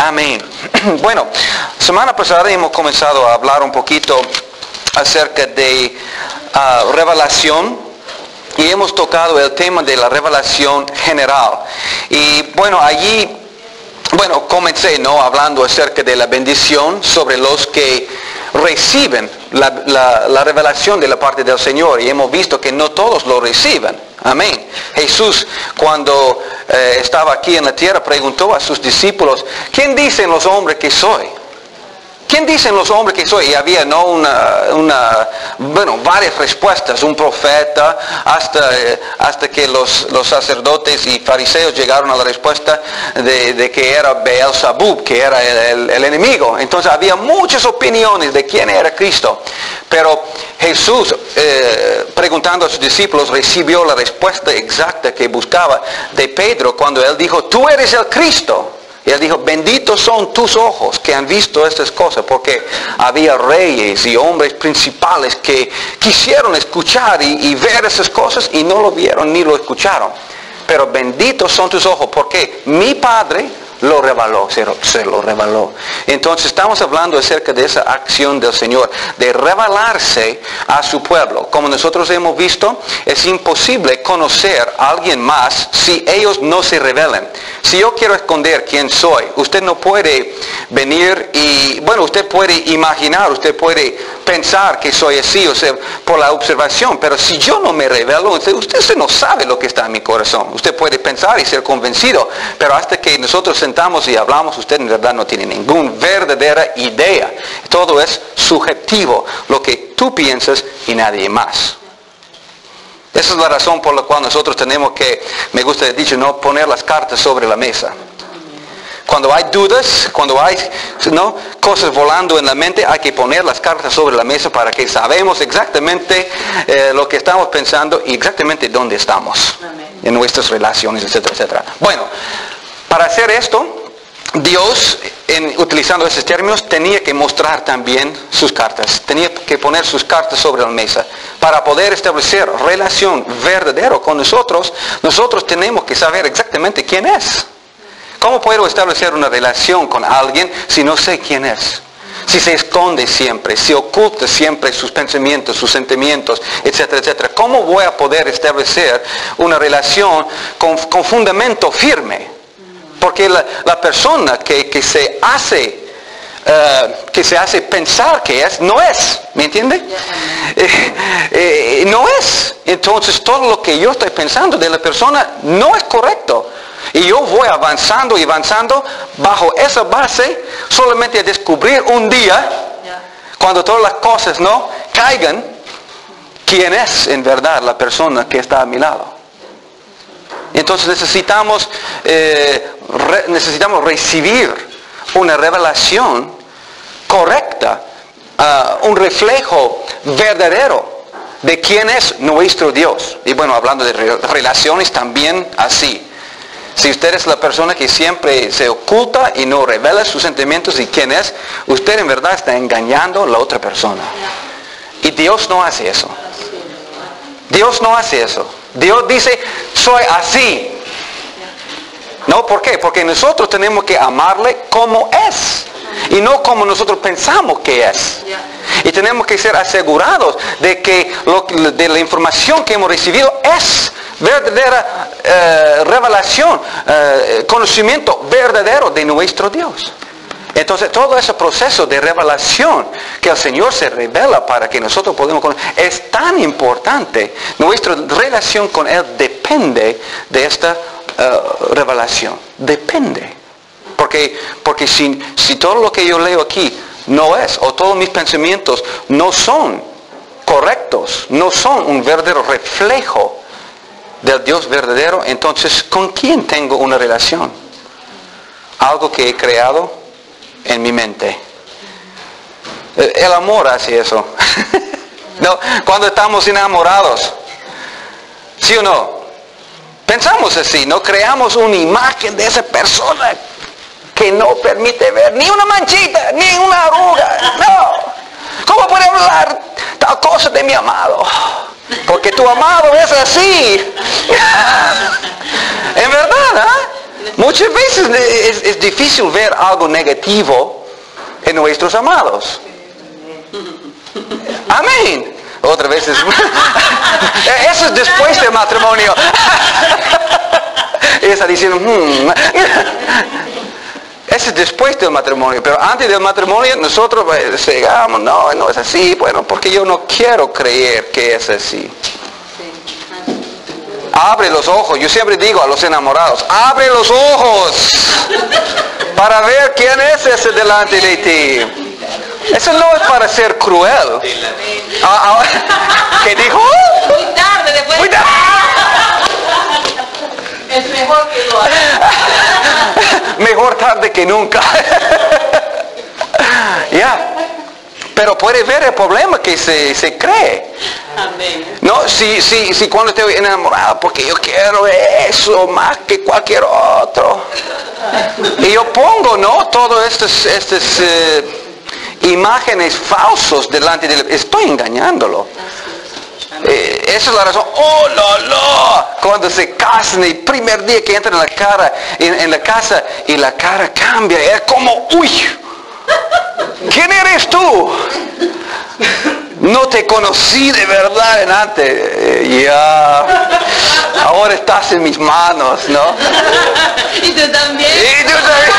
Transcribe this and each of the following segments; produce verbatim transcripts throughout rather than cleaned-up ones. Amén. Bueno, semana pasada hemos comenzado a hablar un poquito acerca de uh, revelación. Y hemos tocado el tema de la revelación general. Y bueno, allí, bueno, comencé, ¿no?, hablando acerca de la bendición sobre los que reciben la, la, la revelación de la parte del Señor. Y hemos visto que no todos lo reciben. Amén. Jesús, cuando eh, estaba aquí en la tierra, preguntó a sus discípulos, ¿quién dicen los hombres que soy? ¿Quién dicen los hombres que soy? Y había, ¿no?, una, una, bueno, varias respuestas. Un profeta, hasta, hasta que los, los sacerdotes y fariseos llegaron a la respuesta de, de que era Beelzebú, que era el, el, el enemigo. Entonces había muchas opiniones de quién era Cristo. Pero Jesús, eh, preguntando a sus discípulos, recibió la respuesta exacta que buscaba de Pedro cuando él dijo, tú eres el Cristo. Y él dijo, benditos son tus ojos que han visto estas cosas, porque había reyes y hombres principales que quisieron escuchar y, y ver esas cosas y no lo vieron ni lo escucharon. Pero benditos son tus ojos, porque mi Padre lo reveló, se, se lo reveló. Entonces estamos hablando acerca de esa acción del Señor, de revelarse a su pueblo. Como nosotros hemos visto, es imposible conocer a alguien más si ellos no se revelan. Si yo quiero esconder quién soy, usted no puede venir y, bueno, usted puede imaginar, usted puede pensar que soy así, o sea, por la observación, pero si yo no me revelo, usted, usted no sabe lo que está en mi corazón. Usted puede pensar y ser convencido, pero hasta que nosotros sentamos y hablamos, usted en verdad no tiene ninguna verdadera idea. Todo es subjetivo, lo que tú piensas y nadie más. Esa es la razón por la cual nosotros tenemos que, me gusta el dicho, no poner las cartas sobre la mesa. Cuando hay dudas, cuando hay, ¿no?, cosas volando en la mente, hay que poner las cartas sobre la mesa para que sabemos exactamente eh, lo que estamos pensando y exactamente dónde estamos. Amén. En nuestras relaciones, etcétera, etcétera. Bueno, para hacer esto, Dios, en, utilizando esos términos, tenía que mostrar también sus cartas. Tenía que poner sus cartas sobre la mesa. Para poder establecer relación verdadera con nosotros, nosotros tenemos que saber exactamente quién es. ¿Cómo puedo establecer una relación con alguien si no sé quién es? Si se esconde siempre, si oculta siempre sus pensamientos, sus sentimientos, etcétera, etcétera. ¿Cómo voy a poder establecer una relación con, con fundamento firme? Porque la, la persona que, que, se hace, uh, que se hace pensar que es, no es. ¿Me entiende? Eh, eh, no es. Entonces todo lo que yo estoy pensando de la persona no es correcto. Y yo voy avanzando y avanzando bajo esa base solamente a descubrir un día, cuando todas las cosas no caigan, quién es en verdad la persona que está a mi lado. Entonces necesitamos, eh, re, necesitamos recibir una revelación correcta, uh, un reflejo verdadero de quién es nuestro Dios. Y bueno, hablando de re, relaciones también así. Si usted es la persona que siempre se oculta y no revela sus sentimientos y quién es, usted en verdad está engañando a la otra persona. Y Dios no hace eso. Dios no hace eso. Dios dice, soy así. ¿No? ¿Por qué? Porque nosotros tenemos que amarle como es. Y no como nosotros pensamos que es. Y tenemos que ser asegurados de que lo, de la información que hemos recibido es verdadera eh, revelación, eh, conocimiento verdadero de nuestro Dios. Entonces todo ese proceso de revelación que el Señor se revela para que nosotros podamos conocer es tan importante. Nuestra relación con Él depende de esta uh, revelación. Depende. Porque, porque si, si todo lo que yo leo aquí no es, o todos mis pensamientos no son correctos, no son un verdadero reflejo del Dios verdadero, entonces ¿con quién tengo una relación? Algo que he creado en mi mente. El amor hace eso. No, cuando estamos enamorados, ¿sí o no? Pensamos así, no creamos una imagen de esa persona que no permite ver ni una manchita, ni una arruga. No. ¿Cómo puede hablar tal cosa de mi amado? Porque tu amado es así. En verdad, ¿eh? Muchas veces es, es difícil ver algo negativo en nuestros amados. Amén. Otra vez es... Eso es después del matrimonio. Ella está diciendo... Hmm. Eso es después del matrimonio. Pero antes del matrimonio nosotros digamos, no, no es así. Bueno, porque yo no quiero creer que es así. Abre los ojos. Yo siempre digo a los enamorados, abre los ojos para ver quién es ese delante de ti. Eso no es para ser cruel. Ah, ah, ¿qué dijo? Muy tarde, después. Muy tarde. Es mejor que lo haga. Mejor tarde que nunca. Ya. Yeah. Pero puede ver el problema que se, se cree. Amén. No, si, si, si cuando estoy enamorado, porque yo quiero eso más que cualquier otro. Y yo pongo, ¿no? Todos estos... estos eh, imágenes falsos delante de él. Estoy engañándolo. Eh, esa es la razón. ¡Oh, la, la! Cuando se casan, el primer día que entra en la, cara, en, en la casa y la cara cambia. Es como, ¡uy! ¿Quién eres tú? No te conocí de verdad en antes. Eh, ya. Ahora estás en mis manos, ¿no? Y tú también. Y tú también.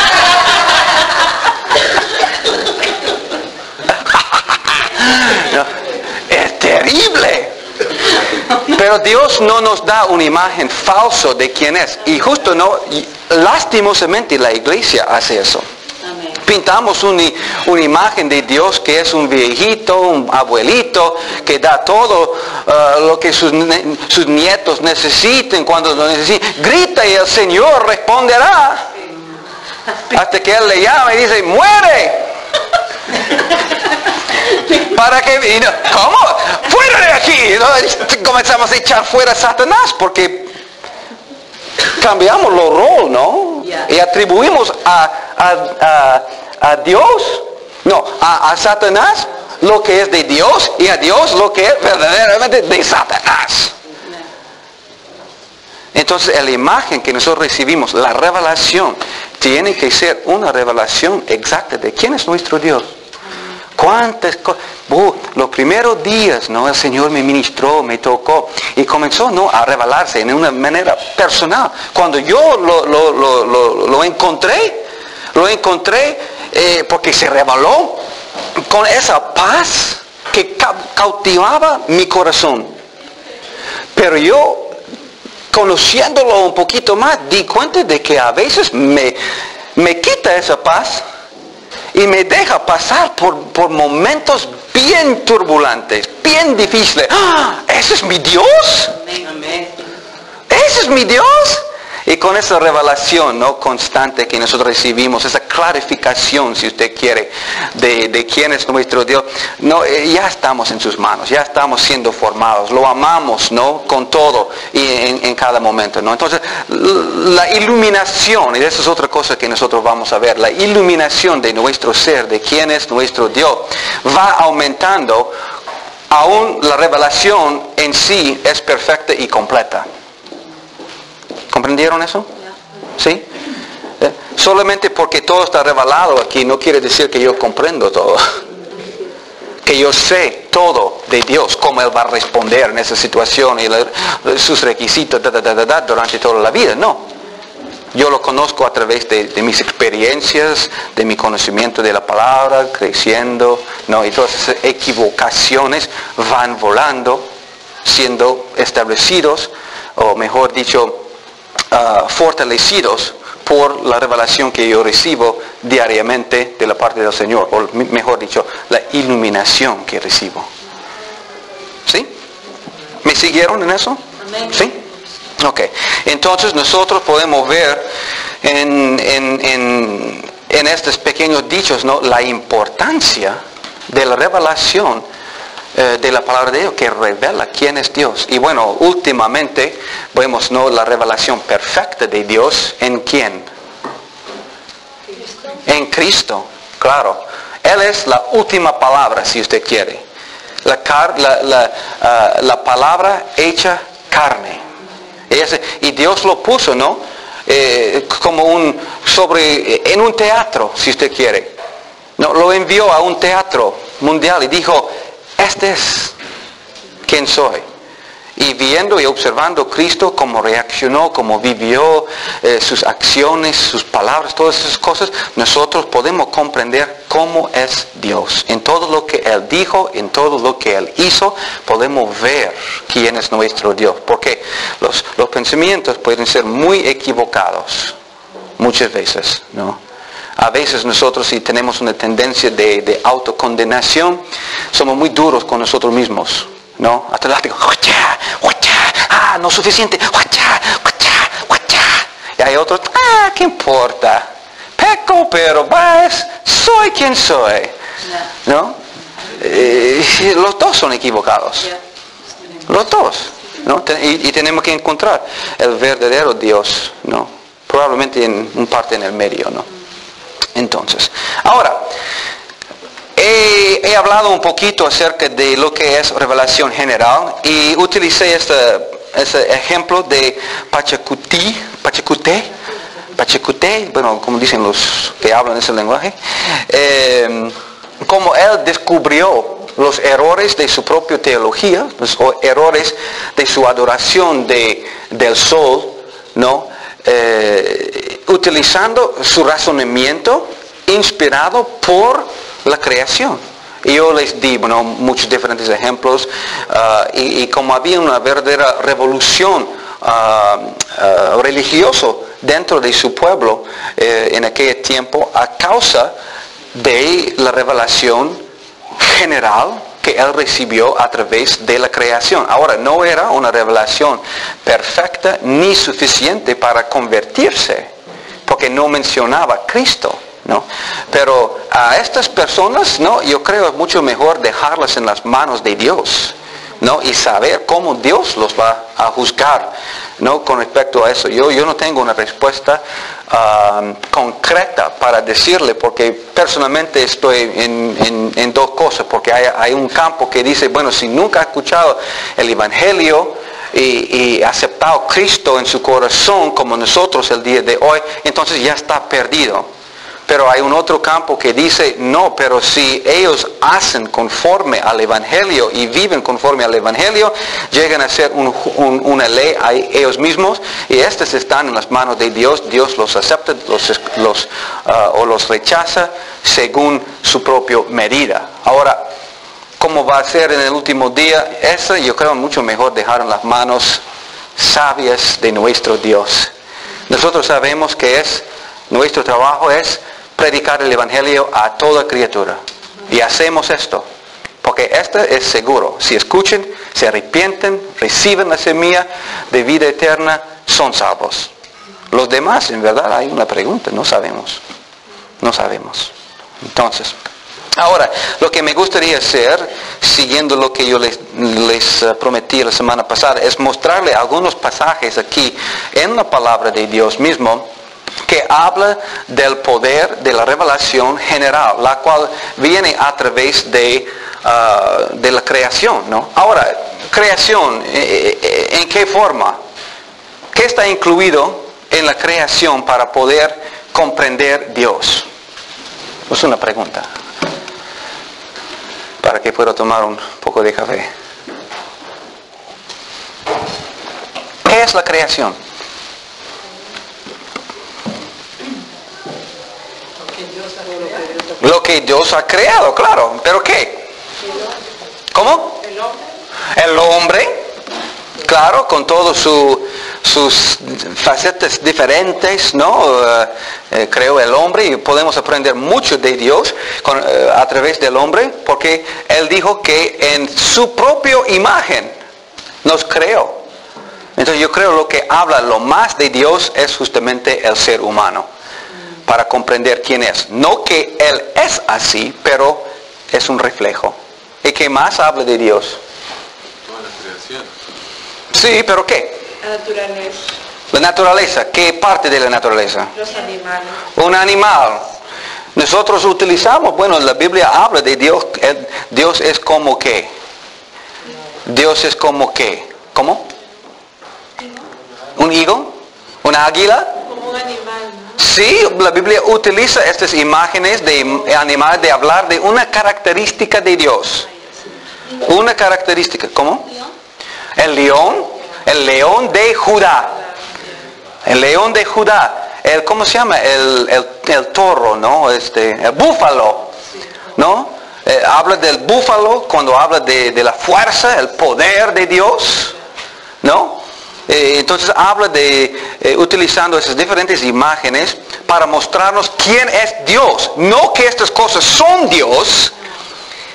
No, es terrible. Pero Dios no nos da una imagen falsa de quién es. Y justo no, lastimosamente la iglesia hace eso. Amén. Pintamos una, una imagen de Dios que es un viejito, un abuelito, que da todo uh, lo que sus, sus nietos necesiten cuando lo necesiten. Grita y el Señor responderá. Hasta que Él le llama y dice, ¡muere! Para que, ¿cómo? ¡Fuera de aquí! ¿No? Comenzamos a echar fuera a Satanás porque cambiamos los roles, ¿no? Y atribuimos a, a, a, a Dios, no, a, a Satanás lo que es de Dios y a Dios lo que es verdaderamente de Satanás. Entonces la imagen que nosotros recibimos, la revelación, tiene que ser una revelación exacta de quién es nuestro Dios. Cuántas cosas. Uh, los primeros días, ¿no? El Señor me ministró, me tocó. Y comenzó, ¿no? A revelarse en una manera personal. Cuando yo lo, lo, lo, lo, lo encontré, lo encontré eh, porque se reveló con esa paz que ca cautivaba mi corazón. Pero yo, conociéndolo un poquito más, di cuenta de que a veces me, me quita esa paz. Y me deja pasar por, por momentos bien turbulantes, bien difíciles. ¡Ah! ¿Ese es mi Dios? ¿Ese es mi Dios? Y con esa revelación, ¿no? Constante que nosotros recibimos, esa clarificación, si usted quiere, de, de quién es nuestro Dios, no, ya estamos en sus manos, ya estamos siendo formados, lo amamos, ¿no? Con todo y en, en cada momento, ¿no? Entonces, la iluminación, y esa es otra cosa que nosotros vamos a ver, la iluminación de nuestro ser, de quién es nuestro Dios, va aumentando, aún la revelación en sí es perfecta y completa. ¿Comprendieron eso? ¿Sí? ¿Eh? Solamente porque todo está revelado aquí no quiere decir que yo comprendo todo. Que yo sé todo de Dios, cómo Él va a responder en esa situación y la, sus requisitos da, da, da, da, durante toda la vida. No. Yo lo conozco a través de, de mis experiencias, de mi conocimiento de la palabra, creciendo, ¿no? Y todas esas equivocaciones van volando, siendo establecidos, o mejor dicho, Uh, fortalecidos por la revelación que yo recibo diariamente de la parte del Señor, o mejor dicho, la iluminación que recibo. ¿Sí? ¿Me siguieron en eso? Amén. ¿Sí? Ok. Entonces nosotros podemos ver en, en, en, en estos pequeños dichos, ¿no? La importancia de la revelación de la palabra de Dios que revela quién es Dios. Y bueno, últimamente vemos, ¿no? La revelación perfecta de Dios en quién. Cristo. En Cristo, claro. Él es la última palabra, si usted quiere. La, car la, la, uh, la palabra hecha carne. Y, ese, y Dios lo puso, ¿no? eh, como un, sobre, en un teatro, si usted quiere. No, lo envió a un teatro mundial y dijo, este es quien soy. Y viendo y observando a Cristo, cómo reaccionó, cómo vivió, eh, sus acciones, sus palabras, todas esas cosas, nosotros podemos comprender cómo es Dios. En todo lo que Él dijo, en todo lo que Él hizo, podemos ver quién es nuestro Dios. Porque los, los pensamientos pueden ser muy equivocados, muchas veces, ¿no? A veces nosotros, si tenemos una tendencia de, de autocondenación, somos muy duros con nosotros mismos, ¿no? Hasta el látigo, ah, no suficiente, y hay otros, ah, qué importa, peco, pero vas, soy quien soy, ¿no? Eh, los dos son equivocados, los dos, ¿no? Y, y tenemos que encontrar el verdadero Dios, ¿no? Probablemente en un parte en el medio, ¿no? Entonces, ahora, He, he hablado un poquito acerca de lo que es revelación general y utilicé este, este ejemplo de Pachacuti, Pachacuti, Pachacuti, bueno, como dicen los que hablan ese lenguaje, eh, como él descubrió los errores de su propia teología, los errores de su adoración de, del sol, ¿no? Eh, utilizando su razonamiento inspirado por la creación. Y yo les di, bueno, muchos diferentes ejemplos, uh, y, y como había una verdadera revolución uh, uh, religiosa dentro de su pueblo eh, en aquel tiempo a causa de la revelación general que él recibió a través de la creación. Ahora, no era una revelación perfecta ni suficiente para convertirse, porque no mencionaba a Cristo, ¿no? Pero a estas personas, ¿no?, yo creo es mucho mejor dejarlas en las manos de Dios, ¿no?, y saber cómo Dios los va a juzgar, ¿no?, con respecto a eso. Yo, yo no tengo una respuesta uh, concreta para decirle, porque personalmente estoy en, en, en dos cosas, porque hay, hay un campo que dice, bueno, si nunca ha escuchado el Evangelio, y, y aceptado a Cristo en su corazón como nosotros el día de hoy, entonces ya está perdido. Pero hay un otro campo que dice, no, pero si ellos hacen conforme al Evangelio y viven conforme al Evangelio, llegan a ser un, un, una ley a ellos mismos y estas están en las manos de Dios. Dios los acepta los, los, uh, o los rechaza según su propia medida. Ahora, ¿cómo va a ser en el último día? Eso yo creo mucho mejor dejar en las manos sabias de nuestro Dios. Nosotros sabemos que es, nuestro trabajo es predicar el Evangelio a toda criatura. Y hacemos esto, porque esto es seguro. Si escuchan, se arrepienten, reciben la semilla de vida eterna, son salvos. Los demás, en verdad, hay una pregunta, no sabemos. No sabemos. Entonces, ahora, lo que me gustaría hacer, siguiendo lo que yo les, les prometí la semana pasada, es mostrarle algunos pasajes aquí en la palabra de Dios mismo, que habla del poder de la revelación general, la cual viene a través de, uh, de la creación, ¿no? Ahora, creación, ¿en qué forma? ¿Qué está incluido en la creación para poder comprender Dios? Es una pregunta. Para que pueda tomar un poco de café. ¿Qué es la creación? Lo que Dios ha creado, claro. ¿Pero qué? ¿Cómo? El hombre. El hombre, claro, con todos su, sus facetas diferentes, ¿no? Uh, eh, creó el hombre y podemos aprender mucho de Dios con, uh, a través del hombre, porque Él dijo que en su propia imagen nos creó. Entonces yo creo lo que habla lo más de Dios es justamente el ser humano, para comprender quién es. No que Él es así, pero es un reflejo. ¿Y qué más habla de Dios? Toda la creación. Sí, pero ¿qué? La naturaleza. La naturaleza. ¿Qué parte de la naturaleza? Los animales. Un animal. Nosotros utilizamos, bueno, la Biblia habla de Dios. Dios es como ¿qué? Dios es como ¿qué? ¿Cómo? ¿Un higo? ¿Una águila? un animal, ¿no? Sí, la Biblia utiliza estas imágenes de animales de hablar de una característica de Dios. Una característica, ¿cómo? El león, el león de Judá. El león de Judá. El, ¿cómo se llama? El, el, el toro, ¿no? Este, el búfalo, ¿no? Eh, habla del búfalo cuando habla de, de la fuerza, el poder de Dios, ¿no? Eh, entonces habla de, eh, utilizando esas diferentes imágenes para mostrarnos quién es Dios. No que estas cosas son Dios,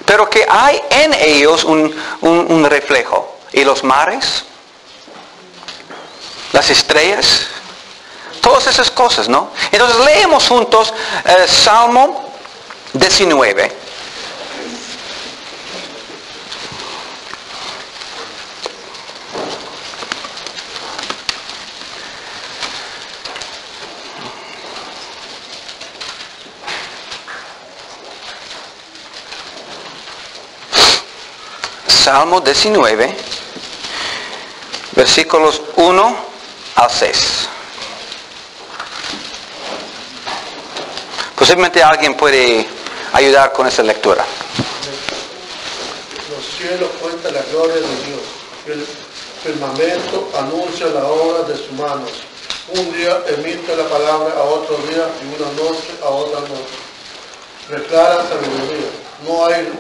pero que hay en ellos un, un, un reflejo. Y los mares, las estrellas, todas esas cosas, ¿no? Entonces leemos juntos eh, Salmo diecinueve. Salmo diecinueve, versículos uno al seis. Posiblemente alguien puede ayudar con esa lectura. Los cielos cuentan la gloria de Dios. El firmamento anuncia la obra de sus manos. Un día emite la palabra a otro día y una noche a otra noche. Declara sabiduría. No hay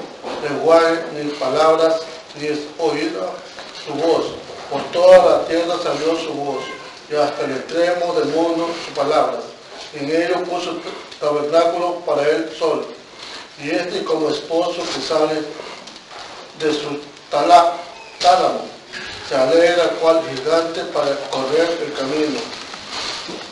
lenguaje ni palabras ni es oída su voz. Por toda la tierra salió su voz y hasta el extremo del mundo sus palabras. En ello puso tabernáculo para el sol, y este como esposo que sale de su tala, tálamo, se alegra cual gigante para correr el camino.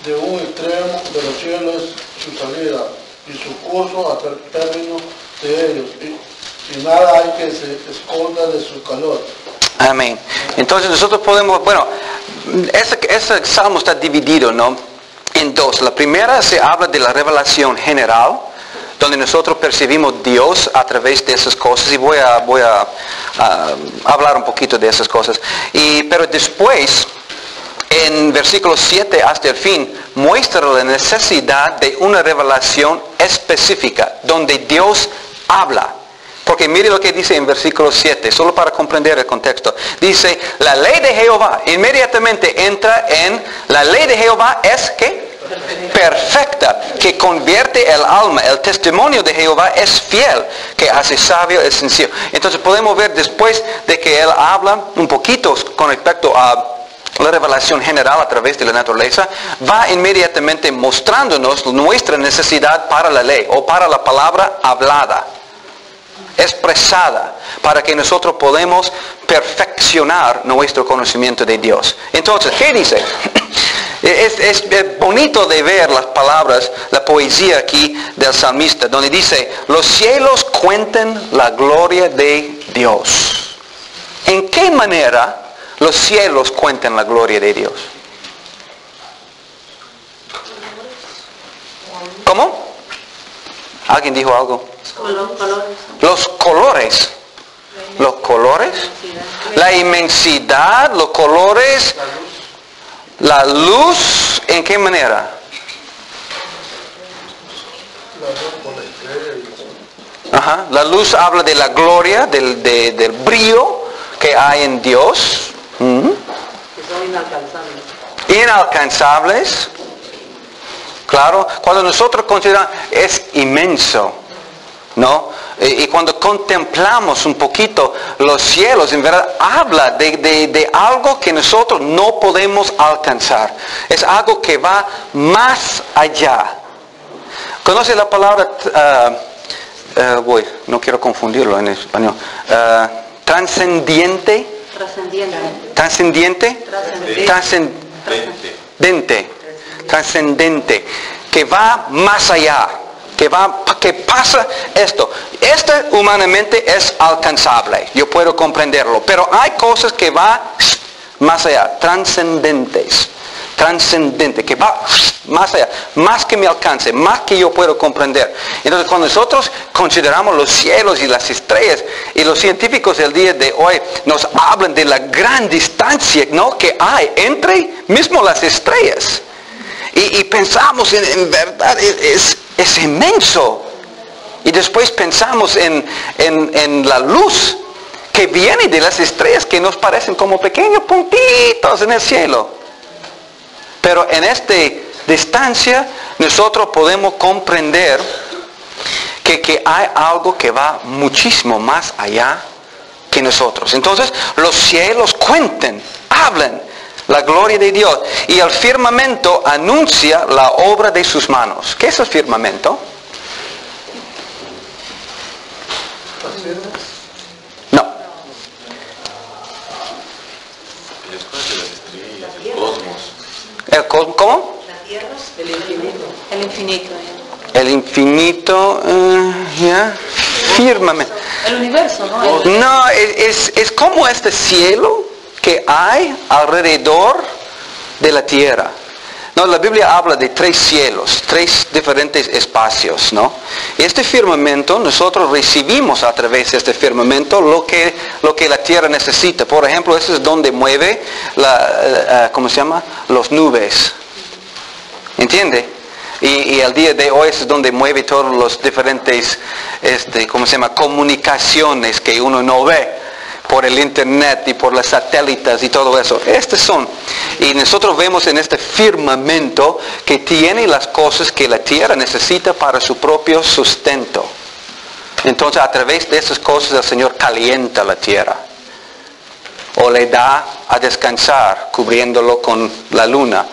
De un extremo de los cielos su salida, y su curso hasta el término de ellos, y, y nada hay que se esconda de su calor. Amén. Entonces nosotros podemos, bueno, ese, ese salmo está dividido, ¿no? En dos. La primera se habla de la revelación general, donde nosotros percibimos Dios a través de esas cosas, y voy a, voy a, a hablar un poquito de esas cosas. Y, pero después, en versículos siete hasta el fin, muestra la necesidad de una revelación específica, donde Dios habla. Porque mire lo que dice en versículo siete, solo para comprender el contexto. Dice, la ley de Jehová, inmediatamente entra en, la ley de Jehová es, ¿qué? Perfecta, que convierte el alma. El testimonio de Jehová es fiel, que hace sabio el sencillo. Entonces podemos ver después de que él habla un poquito con respecto a la revelación general a través de la naturaleza, va inmediatamente mostrándonos nuestra necesidad para la ley o para la palabra hablada, expresada, para que nosotros podamos perfeccionar nuestro conocimiento de Dios. Entonces, ¿qué dice? Es, es, es bonito de ver las palabras, la poesía aquí del salmista, donde dice, los cielos cuentan la gloria de Dios. ¿En qué manera los cielos cuentan la gloria de Dios? ¿Cómo? ¿Alguien dijo algo? Los colores. Los colores. La inmensidad, los colores. La luz, ¿en qué manera? Ajá. La luz habla de la gloria, del, de, del brillo que hay en Dios. Uh-huh. Que son inalcanzables. Inalcanzables. Claro, cuando nosotros consideramos, es inmenso, ¿no? Y, y cuando contemplamos un poquito los cielos, en verdad, habla de, de, de algo que nosotros no podemos alcanzar. Es algo que va más allá. ¿Conoce la palabra, uh, uh, voy, no quiero confundirlo en español, uh, transcendiente? Trascendiente. Trascendiente. Trascendente. Trascendente, que va más allá, que va, que pasa esto. Esto humanamente es alcanzable, yo puedo comprenderlo, pero hay cosas que va más allá, trascendentes, trascendente, que va más allá, más que me alcance, más que yo puedo comprender. Entonces cuando nosotros consideramos los cielos y las estrellas, y los científicos del día de hoy nos hablan de la gran distancia, ¿no?, que hay entre mismo las estrellas. Y, y pensamos en, en verdad, es, es inmenso. Y después pensamos en, en, en la luz que viene de las estrellas, que nos parecen como pequeños puntitos en el cielo. Pero en esta distancia nosotros podemos comprender que, que hay algo que va muchísimo más allá que nosotros. Entonces los cielos cuentan, hablan la gloria de Dios, y el firmamento anuncia la obra de sus manos. ¿Qué es el firmamento? No. El cosmos. ¿Cómo? El infinito. El infinito. El infinito, uh, yeah. Firmamento. El universo, ¿no? No, es, es, es como este cielo que hay alrededor de la tierra. No, la Biblia habla de tres cielos, tres diferentes espacios, ¿no? Este firmamento, nosotros recibimos a través de este firmamento lo que, lo que la tierra necesita. Por ejemplo, eso es donde mueve la, uh, ¿cómo se llama? Los nubes. ¿Entiende? Y, y el día de hoy es donde mueve todos los diferentes, este, ¿cómo se llama? Comunicaciones que uno no ve, por el internet y por las satélites y todo eso. Estos son. Y nosotros vemos en este firmamento que tiene las cosas que la tierra necesita para su propio sustento. Entonces, a través de esas cosas el Señor calienta la tierra. O le da a descansar, cubriéndolo con la luna.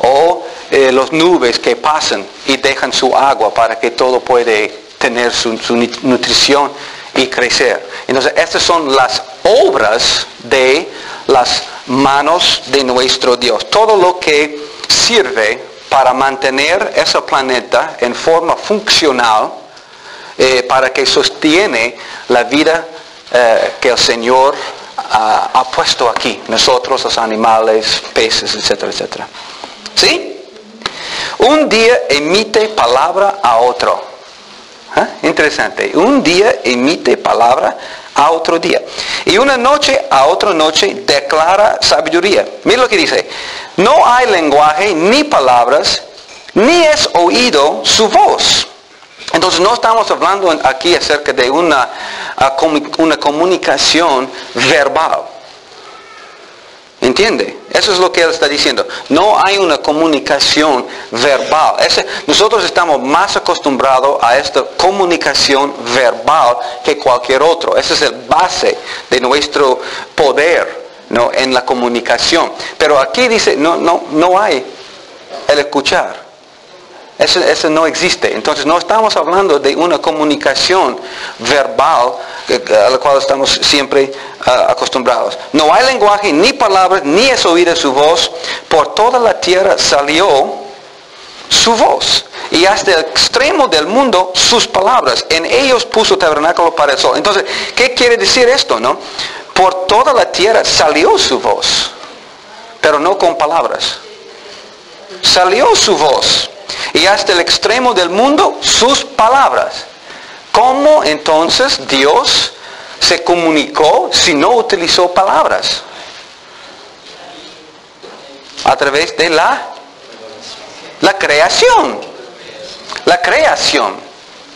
O eh, los nubes que pasan y dejan su agua para que todo puede tener su, su nutrición y crecer. Entonces, estas son las obras de las manos de nuestro Dios. Todo lo que sirve para mantener ese planeta en forma funcional, eh, para que sostiene la vida eh, que el Señor eh, ha puesto aquí. Nosotros, los animales, peces, etcétera, etcétera. ¿Sí? Un día emite palabra a otro. ¿Eh? Interesante. Un día emite palabra a otro día. Y una noche a otra noche declara sabiduría. Mira lo que dice. No hay lenguaje ni palabras, ni es oído su voz. Entonces no estamos hablando aquí acerca de una, una comunicación verbal. ¿Entiende? Eso es lo que él está diciendo. No hay una comunicación verbal. Ese, nosotros estamos más acostumbrados a esta comunicación verbal que cualquier otro. Ese es el base de nuestro poder, ¿no? En la comunicación. Pero aquí dice, no, no, no hay el escuchar. Eso, eso no existe. Entonces no estamos hablando de una comunicación verbal a la cual estamos siempre uh, acostumbrados. No hay lenguaje, ni palabras, ni es oída su voz. Por toda la tierra salió su voz. Y hasta el extremo del mundo sus palabras. En ellos puso tabernáculo para el sol. Entonces, ¿qué quiere decir esto, no? Por toda la tierra salió su voz. Pero no con palabras. Salió su voz. Y hasta el extremo del mundo, sus palabras. ¿Cómo entonces Dios se comunicó si no utilizó palabras? A través de la, la creación. La creación.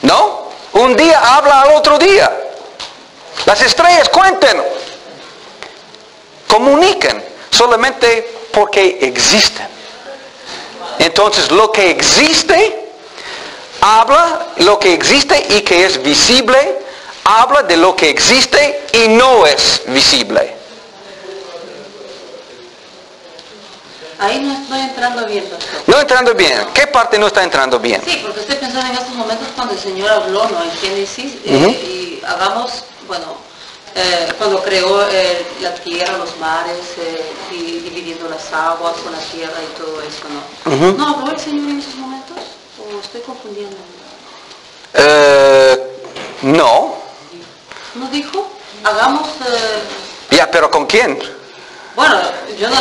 ¿No? Un día habla al otro día. Las estrellas cuentan. Comunican. Solamente porque existen. Entonces, lo que existe, habla lo que existe y que es visible, habla de lo que existe y no es visible. Ahí no estoy entrando bien, doctor. No entrando bien. ¿Qué parte no está entrando bien? Sí, porque estoy pensando en estos momentos cuando el Señor habló, ¿no? En Génesis, eh, uh-huh. y hagamos, bueno... Eh, cuando creó eh, la tierra, los mares, eh, y dividiendo las aguas con la tierra y todo eso, ¿no? Uh-huh. ¿No habló el Señor en esos momentos? ¿O estoy confundiendo? Eh, no. ¿No dijo? Hagamos... Eh... Ya, pero ¿con quién? Bueno, yo no...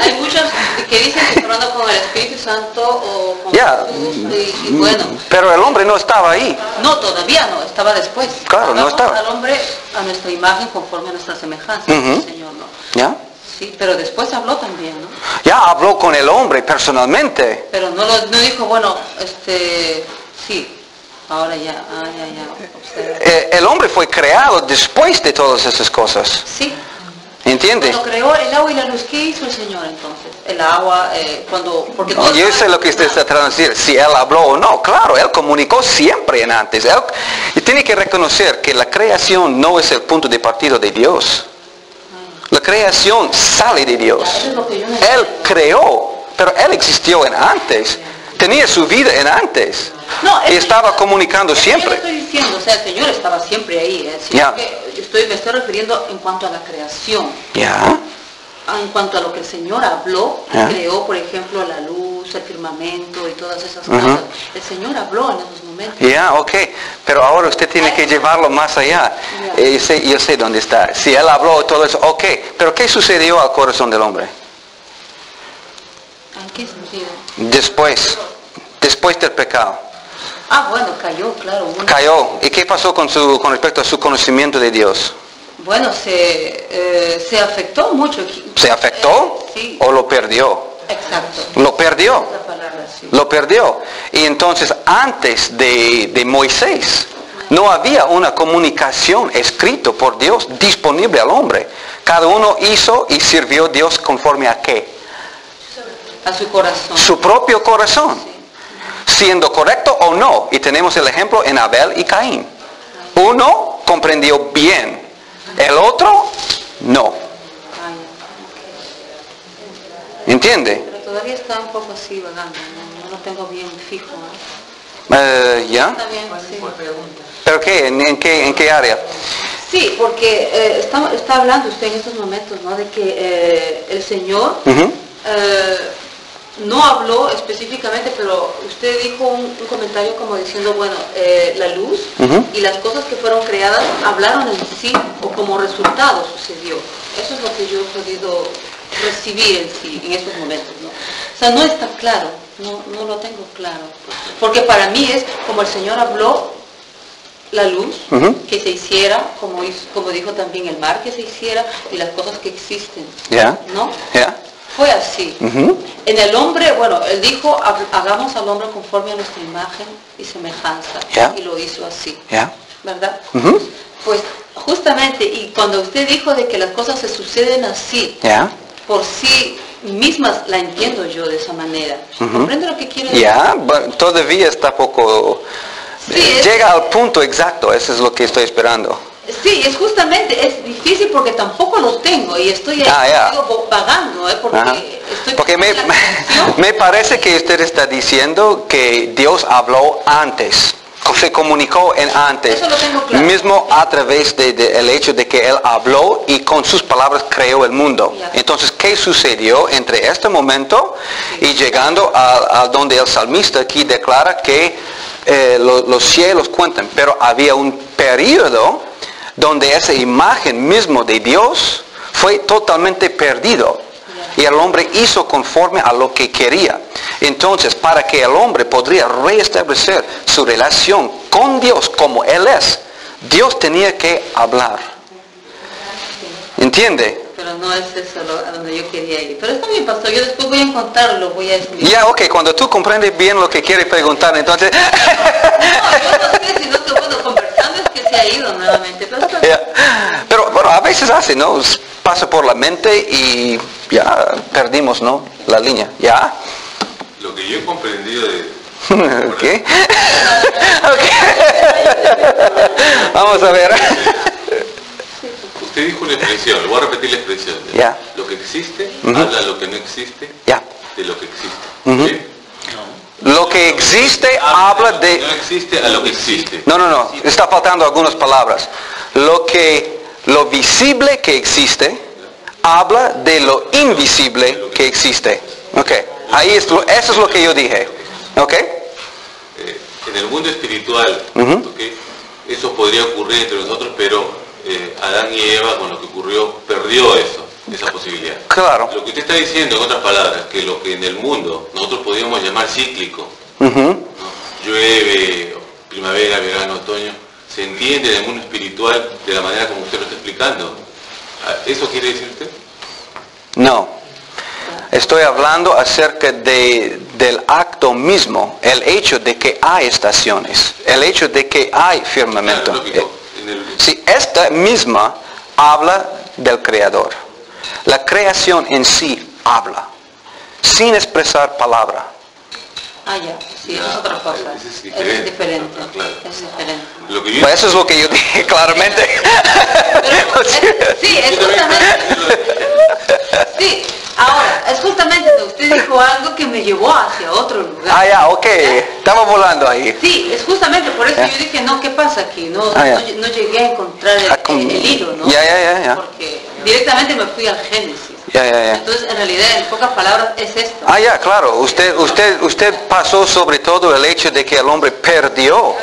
Hay muchos que dicen que están hablando con el Espíritu Santo o con yeah. Jesús y, y bueno... Pero el hombre no estaba ahí. No, todavía no, estaba después. Claro, hagamos no estaba. Al hombre a nuestra imagen conforme a nuestra semejanza, uh-huh. Señor, ¿no? ¿Ya? Sí, pero después habló también, ¿no? Ya habló con el hombre personalmente. Pero no, lo, no dijo, bueno, este, sí, ahora ya, ah, ya, ya. Eh, el hombre fue creado después de todas esas cosas. Sí. ¿Entiende? Cuando creó el agua y la luz, ¿qué hizo el Señor entonces? El agua, eh, cuando... Porque no, yo sé lo que usted está tratando de decir, si Él habló o no. Claro, Él comunicó siempre en antes. Él, y tiene que reconocer que la creación no es el punto de partida de Dios. La creación sale de Dios. Él creó, pero Él existió en antes. Tenía su vida en antes. No, y estaba Señor, comunicando siempre. Yo estoy diciendo, o sea, el Señor estaba siempre ahí. ¿eh? Yeah. Que yo estoy, me estoy refiriendo en cuanto a la creación. Yeah. En cuanto a lo que el Señor habló, yeah. creó, por ejemplo, la luz, el firmamento y todas esas uh-huh. cosas. El Señor habló en esos momentos. Ya, yeah, ok. Pero ahora usted tiene que llevarlo más allá. Yeah. Eh, yo, sé, yo sé dónde está. Si Él habló todo eso, ok. Pero ¿qué sucedió al corazón del hombre? ¿En qué sentido? Después, después del pecado. Ah, bueno, cayó, claro. Bueno. Cayó. ¿Y qué pasó con su, con respecto a su conocimiento de Dios? Bueno, se, eh, se afectó mucho. ¿Se afectó? Eh, sí. ¿O lo perdió? Exacto. Lo perdió. Esa palabra, sí. Lo perdió. Y entonces, antes de, de Moisés, no había una comunicación escrita por Dios disponible al hombre. Cada uno hizo y sirvió a Dios conforme a qué? A su corazón. Su propio corazón. Sí. Siendo correcto o no. Y tenemos el ejemplo en Abel y Caín. Uno comprendió bien. El otro, no. ¿Entiende? Pero todavía está un poco así vagando. No lo tengo bien fijo. ¿eh? Uh, ¿Ya? Está bien, sí. ¿Pero qué? ¿En, en qué? ¿En qué área? Sí, porque eh, está, está hablando usted en estos momentos, ¿no? De que eh, el Señor... Uh-huh. eh, no habló específicamente, pero usted dijo un, un comentario como diciendo, bueno, eh, la luz uh-huh. y las cosas que fueron creadas hablaron en sí, o como resultado sucedió. Eso es lo que yo he podido recibir en sí, en estos momentos, ¿no? O sea, no está claro, no, no lo tengo claro. Porque para mí es como el Señor habló la luz, uh-huh. que se hiciera, como, hizo, como dijo también el mar que se hiciera, y las cosas que existen, yeah. ¿no? Yeah. Fue así. Uh-huh. En el hombre, bueno, él dijo, hagamos al hombre conforme a nuestra imagen y semejanza. Yeah. Y lo hizo así. Yeah. ¿Verdad? Uh-huh. Pues justamente, y cuando usted dijo de que las cosas se suceden así, yeah. por sí mismas, la entiendo yo de esa manera. Uh-huh. ¿Comprende lo que quiero decir? Ya, yeah, todavía está poco... Sí, es... Llega al punto exacto, eso es lo que estoy esperando. Sí, es justamente, es difícil porque tampoco lo tengo y estoy ahí ah, yeah. digo, vagando, ¿eh? Porque, uh-huh. estoy porque me, me parece que usted está diciendo que Dios habló antes, se comunicó en antes, eso lo tengo claro. mismo a través del de, de, hecho de que Él habló y con sus palabras creó el mundo. Yeah. Entonces, ¿qué sucedió entre este momento sí. y llegando a, a donde el salmista aquí declara que eh, lo, los cielos cuentan, pero había un periodo donde esa imagen mismo de Dios fue totalmente perdido. Y el hombre hizo conforme a lo que quería. Entonces, para que el hombre podría restablecer su relación con Dios como Él es, Dios tenía que hablar. ¿Entiende? Pero no es eso lo, a donde yo quería ir. Pero está bien, pastor. Yo después voy a encontrarlo, voy a escribir. Ya, yeah, ok. Cuando tú comprendes bien lo que quieres preguntar, entonces... No, yo no sé si no te puedo conversando, es que se ha ido nuevamente. Pero, está bien. Yeah. pero, pero a veces hace, ¿no? Pasa por la mente y ya perdimos, ¿no? La línea, ¿ya? Lo que yo he comprendido de... ¿Qué? Okay. Vamos a ver. Usted dijo una expresión, le voy a repetir la expresión. ¿Ya? Yeah. Lo que existe, uh-huh. habla lo que no existe, yeah. de lo que existe. Uh-huh. ¿Sí? No. Lo que existe, habla de... No existe a lo que existe. No, no, no. Está faltando algunas palabras. Lo que... Lo visible que existe habla de lo invisible que existe. Ok, ahí es lo, eso es lo que yo dije. Ok. Eh, en el mundo espiritual, uh-huh. okay, eso podría ocurrir entre nosotros, pero eh, Adán y Eva, con lo que ocurrió, perdió eso, esa posibilidad. Claro. Lo que usted está diciendo, en otras palabras, que lo que en el mundo nosotros podríamos llamar cíclico, uh-huh. ¿no? llueve, primavera, verano, otoño, se entiende en el mundo espiritual de la manera como usted lo está explicando. ¿Eso quiere decir usted? No. Estoy hablando acerca de, del acto mismo, el hecho de que hay estaciones, el hecho de que hay firmamento. Sí, esta misma habla del Creador. La creación en sí habla, sin expresar palabra. Ah, ya, sí, es otra cosa. Es diferente. Es diferente. Claro. Es diferente. Lo que yo... pues eso es lo que yo dije claramente. Pero, es, sí, es justamente. Sí, ahora, es justamente que usted dijo algo que me llevó hacia otro lugar. Ah, ya, yeah, ok. Estamos volando ahí. Sí, es justamente por eso yeah. yo dije, no, ¿qué pasa aquí? No, ah, no, yeah. no llegué a encontrar el, ah, con... el, el hilo, ¿no? Ya, ya, ya, ya. Porque directamente me fui al Génesis. Ya, ya, ya. Entonces, en realidad, en pocas palabras, es esto. Ah, ya, claro. Usted, usted, usted pasó sobre todo el hecho de que el hombre perdió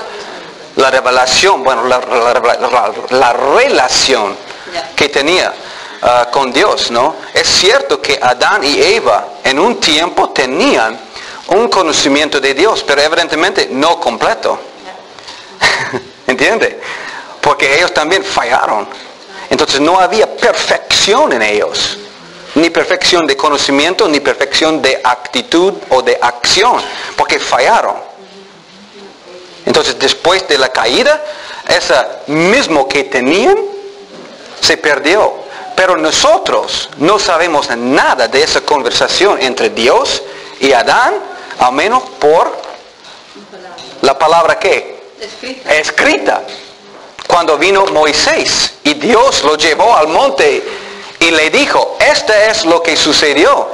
la revelación, bueno, la, la, la, la relación yeah. que tenía uh, con Dios, ¿no? Es cierto que Adán y Eva en un tiempo tenían un conocimiento de Dios, pero evidentemente no completo. Yeah. ¿Entiende? Porque ellos también fallaron. Entonces, no había perfección en ellos. Ni perfección de conocimiento, ni perfección de actitud o de acción, porque fallaron. Entonces, después de la caída, ese mismo que tenían, se perdió. Pero nosotros no sabemos nada de esa conversación entre Dios y Adán, al menos por la palabra que escrita. escrita. Cuando vino Moisés y Dios lo llevó al monte y le dijo, esto es lo que sucedió.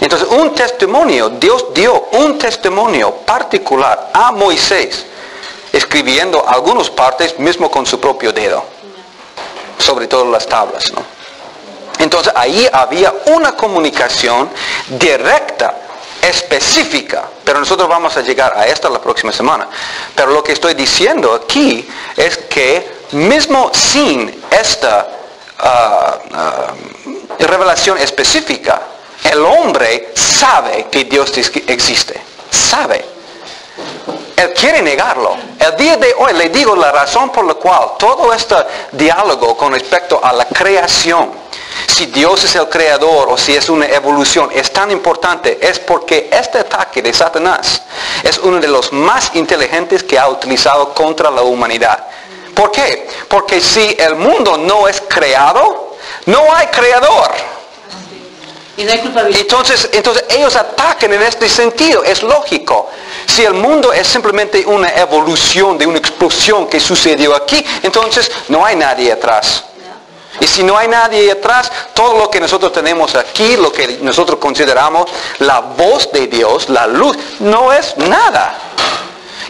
Entonces, un testimonio, Dios dio un testimonio particular a Moisés, escribiendo algunas partes, mismo con su propio dedo, sobre todo las tablas, ¿no? Entonces, ahí había una comunicación directa, específica, pero nosotros vamos a llegar a esta la próxima semana. Pero lo que estoy diciendo aquí es que, mismo sin esta Uh, uh, revelación específica, el hombre sabe que Dios existe, sabe. Él quiere negarlo. El día de hoy le digo la razón por la cual todo este diálogo con respecto a la creación, si Dios es el creador o si es una evolución, es tan importante, es porque este ataque de Satanás es uno de los más inteligentes que ha utilizado contra la humanidad. ¿Por qué? Porque si el mundo no es creado, no hay creador. Y no hay culpabilidad. Entonces, entonces ellos atacan en este sentido, es lógico. Si el mundo es simplemente una evolución de una explosión que sucedió aquí, entonces no hay nadie atrás. Y si no hay nadie atrás, todo lo que nosotros tenemos aquí, lo que nosotros consideramos la voz de Dios, la luz, no es nada.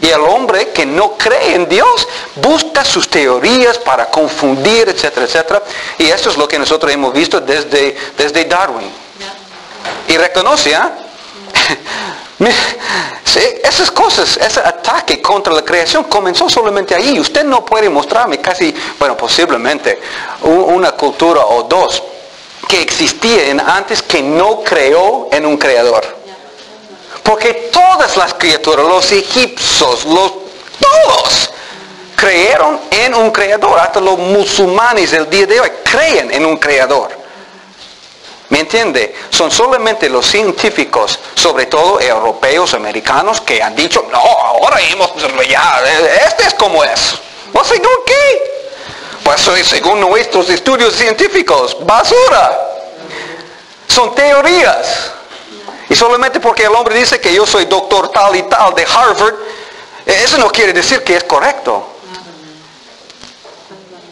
Y el hombre que no cree en Dios busca sus teorías para confundir, etcétera, etcétera. Y esto es lo que nosotros hemos visto desde, desde Darwin. Y reconoce, ¿eh? Sí, esas cosas, ese ataque contra la creación comenzó solamente ahí. Usted no puede mostrarme casi, bueno, posiblemente una cultura o dos que existían antes que no creó en un creador. Porque todas las criaturas, los egipcios, los todos creyeron en un creador. Hasta los musulmanes del día de hoy creen en un creador. ¿Me entiende? Son solamente los científicos, sobre todo europeos, americanos, que han dicho, no, ahora hemos, ya, este es como es. ¿O según qué? Pues según nuestros estudios científicos, basura. Son teorías. Y solamente porque el hombre dice que yo soy doctor tal y tal de Harvard, eso no quiere decir que es correcto.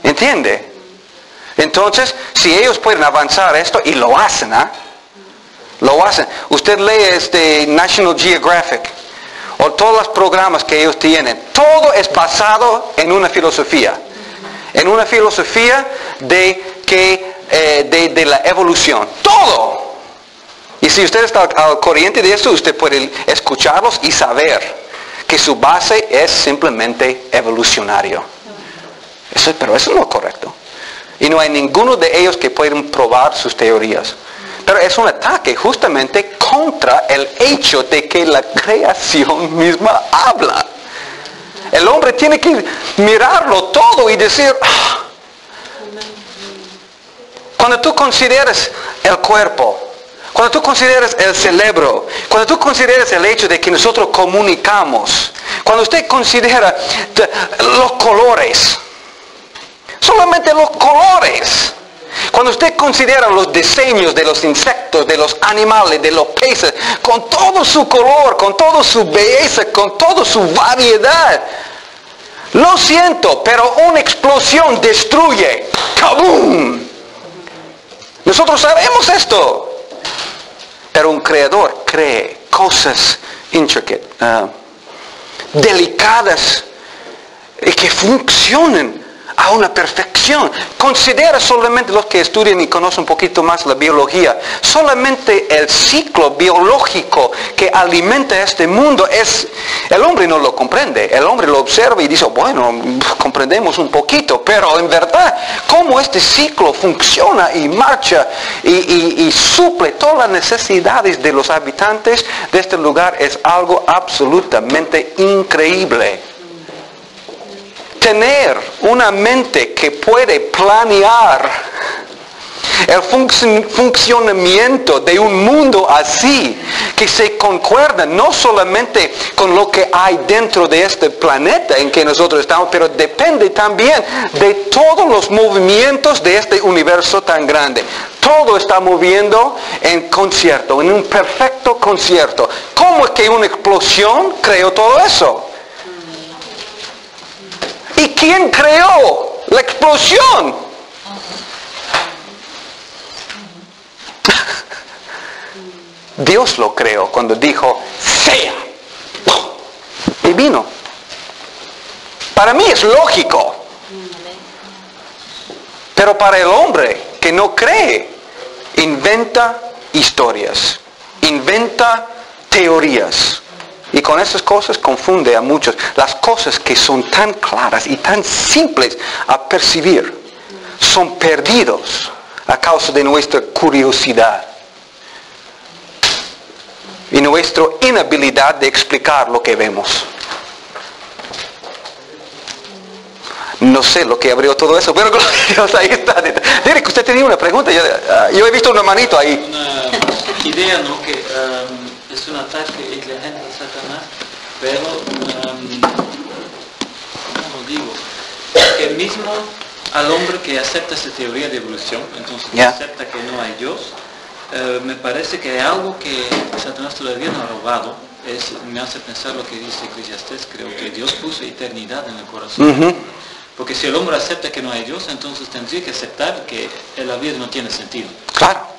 ¿Entiende? Entonces, si ellos pueden avanzar esto, y lo hacen, ¿ah? Lo hacen. Usted lee este National Geographic, o todos los programas que ellos tienen, todo es basado en una filosofía. En una filosofía de, que, eh, de, de la evolución. ¡Todo! Y si usted está al corriente de eso, usted puede escucharlos y saber que su base es simplemente evolucionario. Eso, pero eso no es correcto. Y no hay ninguno de ellos que puedan probar sus teorías. Pero es un ataque justamente contra el hecho de que la creación misma habla. El hombre tiene que mirarlo todo y decir... Ah, cuando tú consideras el cuerpo, cuando tú consideras el cerebro, cuando tú consideras el hecho de que nosotros comunicamos, cuando usted considera los colores, solamente los colores, cuando usted considera los diseños de los insectos, de los animales, de los peces, con todo su color, con toda su belleza, con toda su variedad, lo siento, pero una explosión destruye. ¡Kabum! Nosotros sabemos esto. Pero un creador cree cosas intricate, uh, delicadas y que funcionan a una perfección. Considera solamente los que estudian y conocen un poquito más la biología. Solamente el ciclo biológico que alimenta este mundo es... El hombre no lo comprende. El hombre lo observa y dice, bueno, comprendemos un poquito. Pero en verdad, cómo este ciclo funciona y marcha y, y, y suple todas las necesidades de los habitantes de este lugar es algo absolutamente increíble. Tener una mente que puede planear el func- funcionamiento de un mundo así, que se concuerda no solamente con lo que hay dentro de este planeta en que nosotros estamos, pero depende también de todos los movimientos de este universo tan grande. Todo está moviendo en concierto, en un perfecto concierto. ¿Cómo es que una explosión creó todo eso? ¿Y quién creó la explosión? Dios lo creó cuando dijo, sea. Y vino. Para mí es lógico. Pero para el hombre que no cree, inventa historias, inventa teorías. Y con esas cosas confunde a muchos. Las cosas que son tan claras y tan simples a percibir son perdidos a causa de nuestra curiosidad y nuestra inhabilidad de explicar lo que vemos. No sé lo que abrió todo eso, pero gloria a Dios, ahí está. Derek, usted tenía una pregunta. Yo, uh, yo he visto una manito ahí. Una idea, ¿no? Que um, es un ataque inteligente. Pero, um, ¿cómo digo? Que mismo al hombre que acepta esta teoría de evolución, entonces yeah. acepta que no hay Dios, uh, me parece que hay algo que Satanás todavía no ha robado. Es, me hace pensar lo que dice Ecclesiastes, creo que Dios puso eternidad en el corazón. Uh-huh. Porque si el hombre acepta que no hay Dios, entonces tendría que aceptar que la vida no tiene sentido. Claro.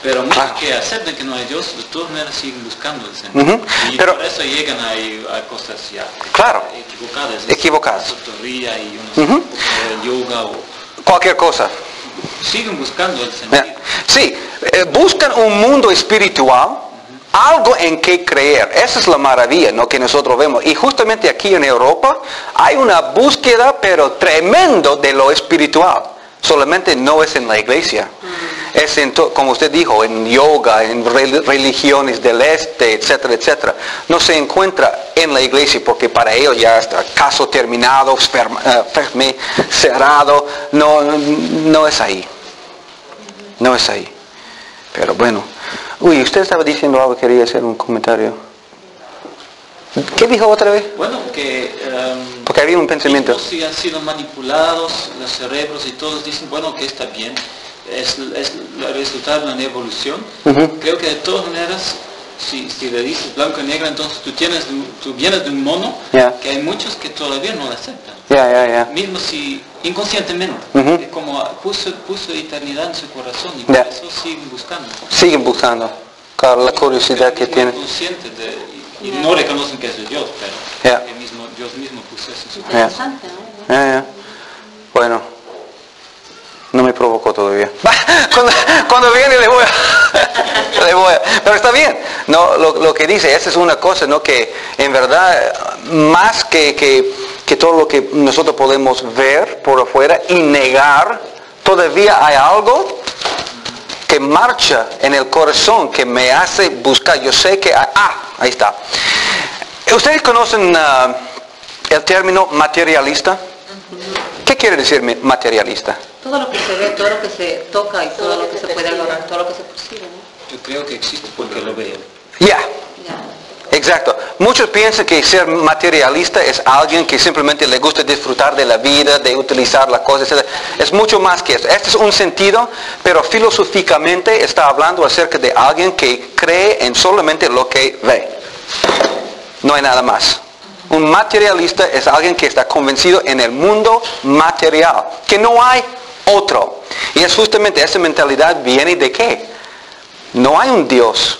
Pero muchos claro. que aceptan que no hay Dios, de todas maneras siguen buscando el sentido. Uh-huh. Y pero, por eso llegan a, a cosas ya claro. equivocadas. Equivocadas. Teoría y unos, uh-huh. o yoga o... Cualquier cosa. Siguen buscando el sentido. Yeah. Sí, eh, buscan un mundo espiritual, algo en que creer. Esa es la maravilla, ¿no?, que nosotros vemos. Y justamente aquí en Europa hay una búsqueda, pero tremendo, de lo espiritual. Solamente no es en la iglesia. Es en, como usted dijo, en yoga, en religiones del este, etcétera, etcétera. No se encuentra en la iglesia porque para ellos ya está caso terminado, ferme, cerrado. No, no es ahí. No es ahí. Pero bueno. Uy, usted estaba diciendo algo, quería hacer un comentario. ¿Qué dijo otra vez? Bueno, que... Um, porque había un pensamiento. Si han sido manipulados los cerebros y todos dicen, bueno, que está bien. Es, es el resultado de una evolución. Uh-huh. Creo que de todas maneras, si, si le dices blanco y negro, entonces tú, tienes, tú vienes de un mono yeah. que hay muchos que todavía no lo aceptan. Yeah, yeah, yeah. Mismo si inconscientemente, uh-huh. como puso, puso eternidad en su corazón y por yeah. eso siguen buscando. Siguen buscando, claro, la curiosidad que tienen. Consciente de, y yeah. no reconocen que es Dios, pero yeah. el mismo, Dios mismo puso eso en su corazón. Yeah. Yeah, yeah. Bueno. No me provocó todavía. Cuando, cuando viene le voy a... Le voy a, pero está bien. No, lo, lo que dice, esa es una cosa, ¿no?, que en verdad, más que, que, que todo lo que nosotros podemos ver por afuera y negar, todavía hay algo que marcha en el corazón, que me hace buscar. Yo sé que... Hay, ah, ahí está. ¿Ustedes conocen uh, el término materialista? ¿Qué quiere decir materialista? todo lo que se ve, todo lo que se toca y todo, todo lo que se, se puede lograr, todo lo que se percibe, ¿no? Yo creo que existe porque lo veo. Ya. Yeah. Yeah. Exacto. Muchos piensan que ser materialista es alguien que simplemente le gusta disfrutar de la vida, de utilizar las cosas, etcétera. Es mucho más que eso. Este es un sentido, pero filosóficamente está hablando acerca de alguien que cree en solamente lo que ve. No hay nada más. Un materialista es alguien que está convencido en el mundo material, que no hay otro. Y es justamente esa mentalidad viene de qué? No hay un Dios.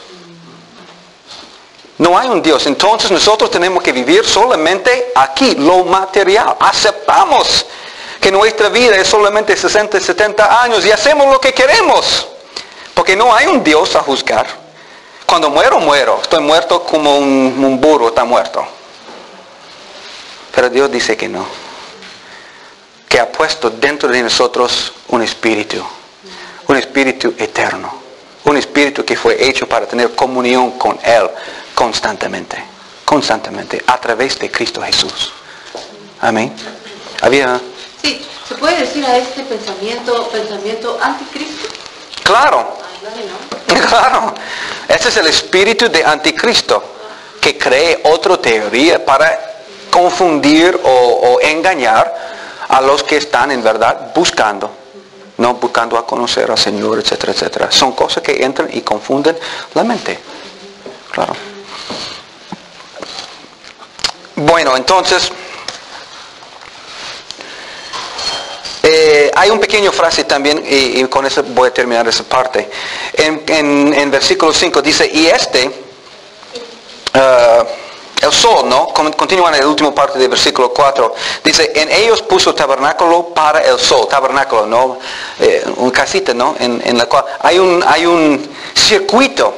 No hay un Dios. Entonces nosotros tenemos que vivir solamente aquí, lo material. Aceptamos que nuestra vida es solamente sesenta, setenta años y hacemos lo que queremos. Porque no hay un Dios a juzgar. Cuando muero, muero. Estoy muerto como un, un burro está muerto. Pero Dios dice que no. Que ha puesto dentro de nosotros un espíritu. Un espíritu eterno. Un espíritu que fue hecho para tener comunión con Él constantemente. Constantemente. A través de Cristo Jesús. Amén. Había... Sí. ¿Se puede decir a este pensamiento, pensamiento anticristo? Claro. Ay, no, no. Claclaro. Este es el espíritu de anticristo. Que cree otra teoría para... confundir o, o engañar a los que están en verdad buscando, no buscando a conocer al Señor, etcétera, etcétera. Son cosas que entran y confunden la mente. Claro. Bueno, entonces eh, hay un pequeño frase también y, y con eso voy a terminar esa parte. En, en, en versículo cinco dice, y este uh, el sol, ¿no? Continúa en la última parte del versículo cuatro. Dice, en ellos puso tabernáculo para el sol. Tabernáculo, ¿no? Eh, una casita, ¿no? En, en la cual hay un, hay un circuito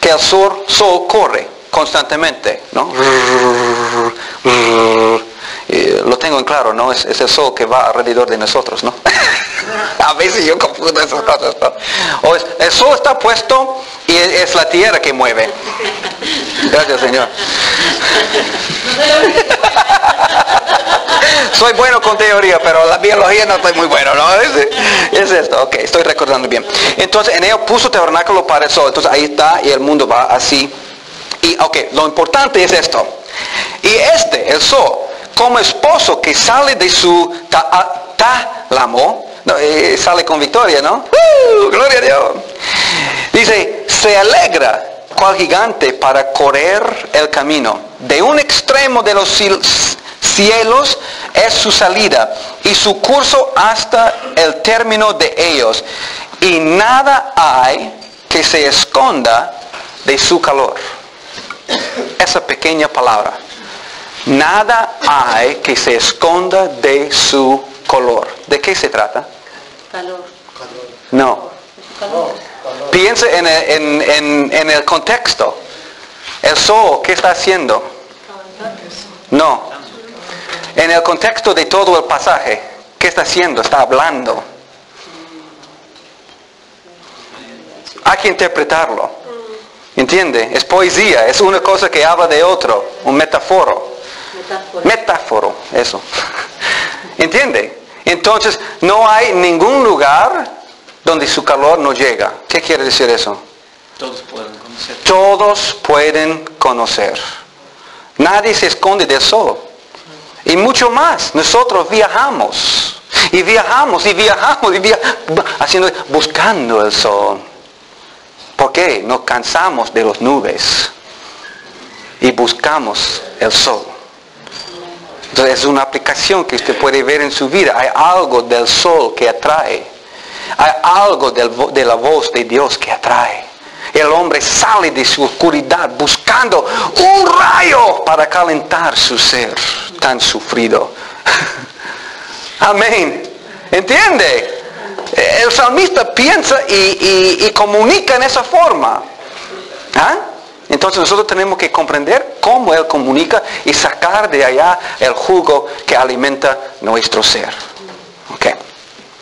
que el sol, sol corre constantemente, ¿no? Eh, lo tengo en claro, ¿no? Es, es el sol que va alrededor de nosotros, ¿no? A veces yo confundo esas cosas, ¿no? O es, el sol está puesto y es, es la tierra que mueve. Gracias, Señor. Soy bueno con teoría, pero la biología no estoy muy bueno, ¿no? Es, es esto, ok, estoy recordando bien. Entonces, en ello puso tabernáculo para el sol. Entonces, ahí está y el mundo va así. Y, ok, lo importante es esto. Y este, el sol, como esposo que sale de su tálamo, no, eh, sale con victoria, ¿no? ¡Uh! ¡Gloria a Dios! Dice, se alegra cual gigante para correr el camino. De un extremo de los cielos es su salida y su curso hasta el término de ellos. Y nada hay que se esconda de su calor. Esa pequeña palabra. Nada hay que se esconda de su calor. ¿De qué se trata? Calor. No. Calor. Piensa en, en, en, en el contexto. El sol, ¿qué está haciendo? No. En el contexto de todo el pasaje, ¿qué está haciendo? Está hablando. Hay que interpretarlo. ¿Entiende? Es poesía. Es una cosa que habla de otro. Un metáforo. Metáforo. Eso. ¿Entiende? Entonces, no hay ningún lugar... donde su calor no llega. ¿Qué quiere decir eso? Todos pueden conocer. Todos pueden conocer. Nadie se esconde del sol. Y mucho más. Nosotros viajamos. Y viajamos, y viajamos, y viajamos. Haciendo, buscando el sol. ¿Por qué? Nos cansamos de las nubes. Y buscamos el sol. Entonces es una aplicación que usted puede ver en su vida. Hay algo del sol que atrae. Hay algo del, de la voz de Dios que atrae. El hombre sale de su oscuridad buscando un rayo para calentar su ser tan sufrido. Amén. ¿Entiende? El salmista piensa y, y, y comunica en esa forma. ¿Ah? Entonces nosotros tenemos que comprender cómo Él comunica y sacar de allá el jugo que alimenta nuestro ser. Okay.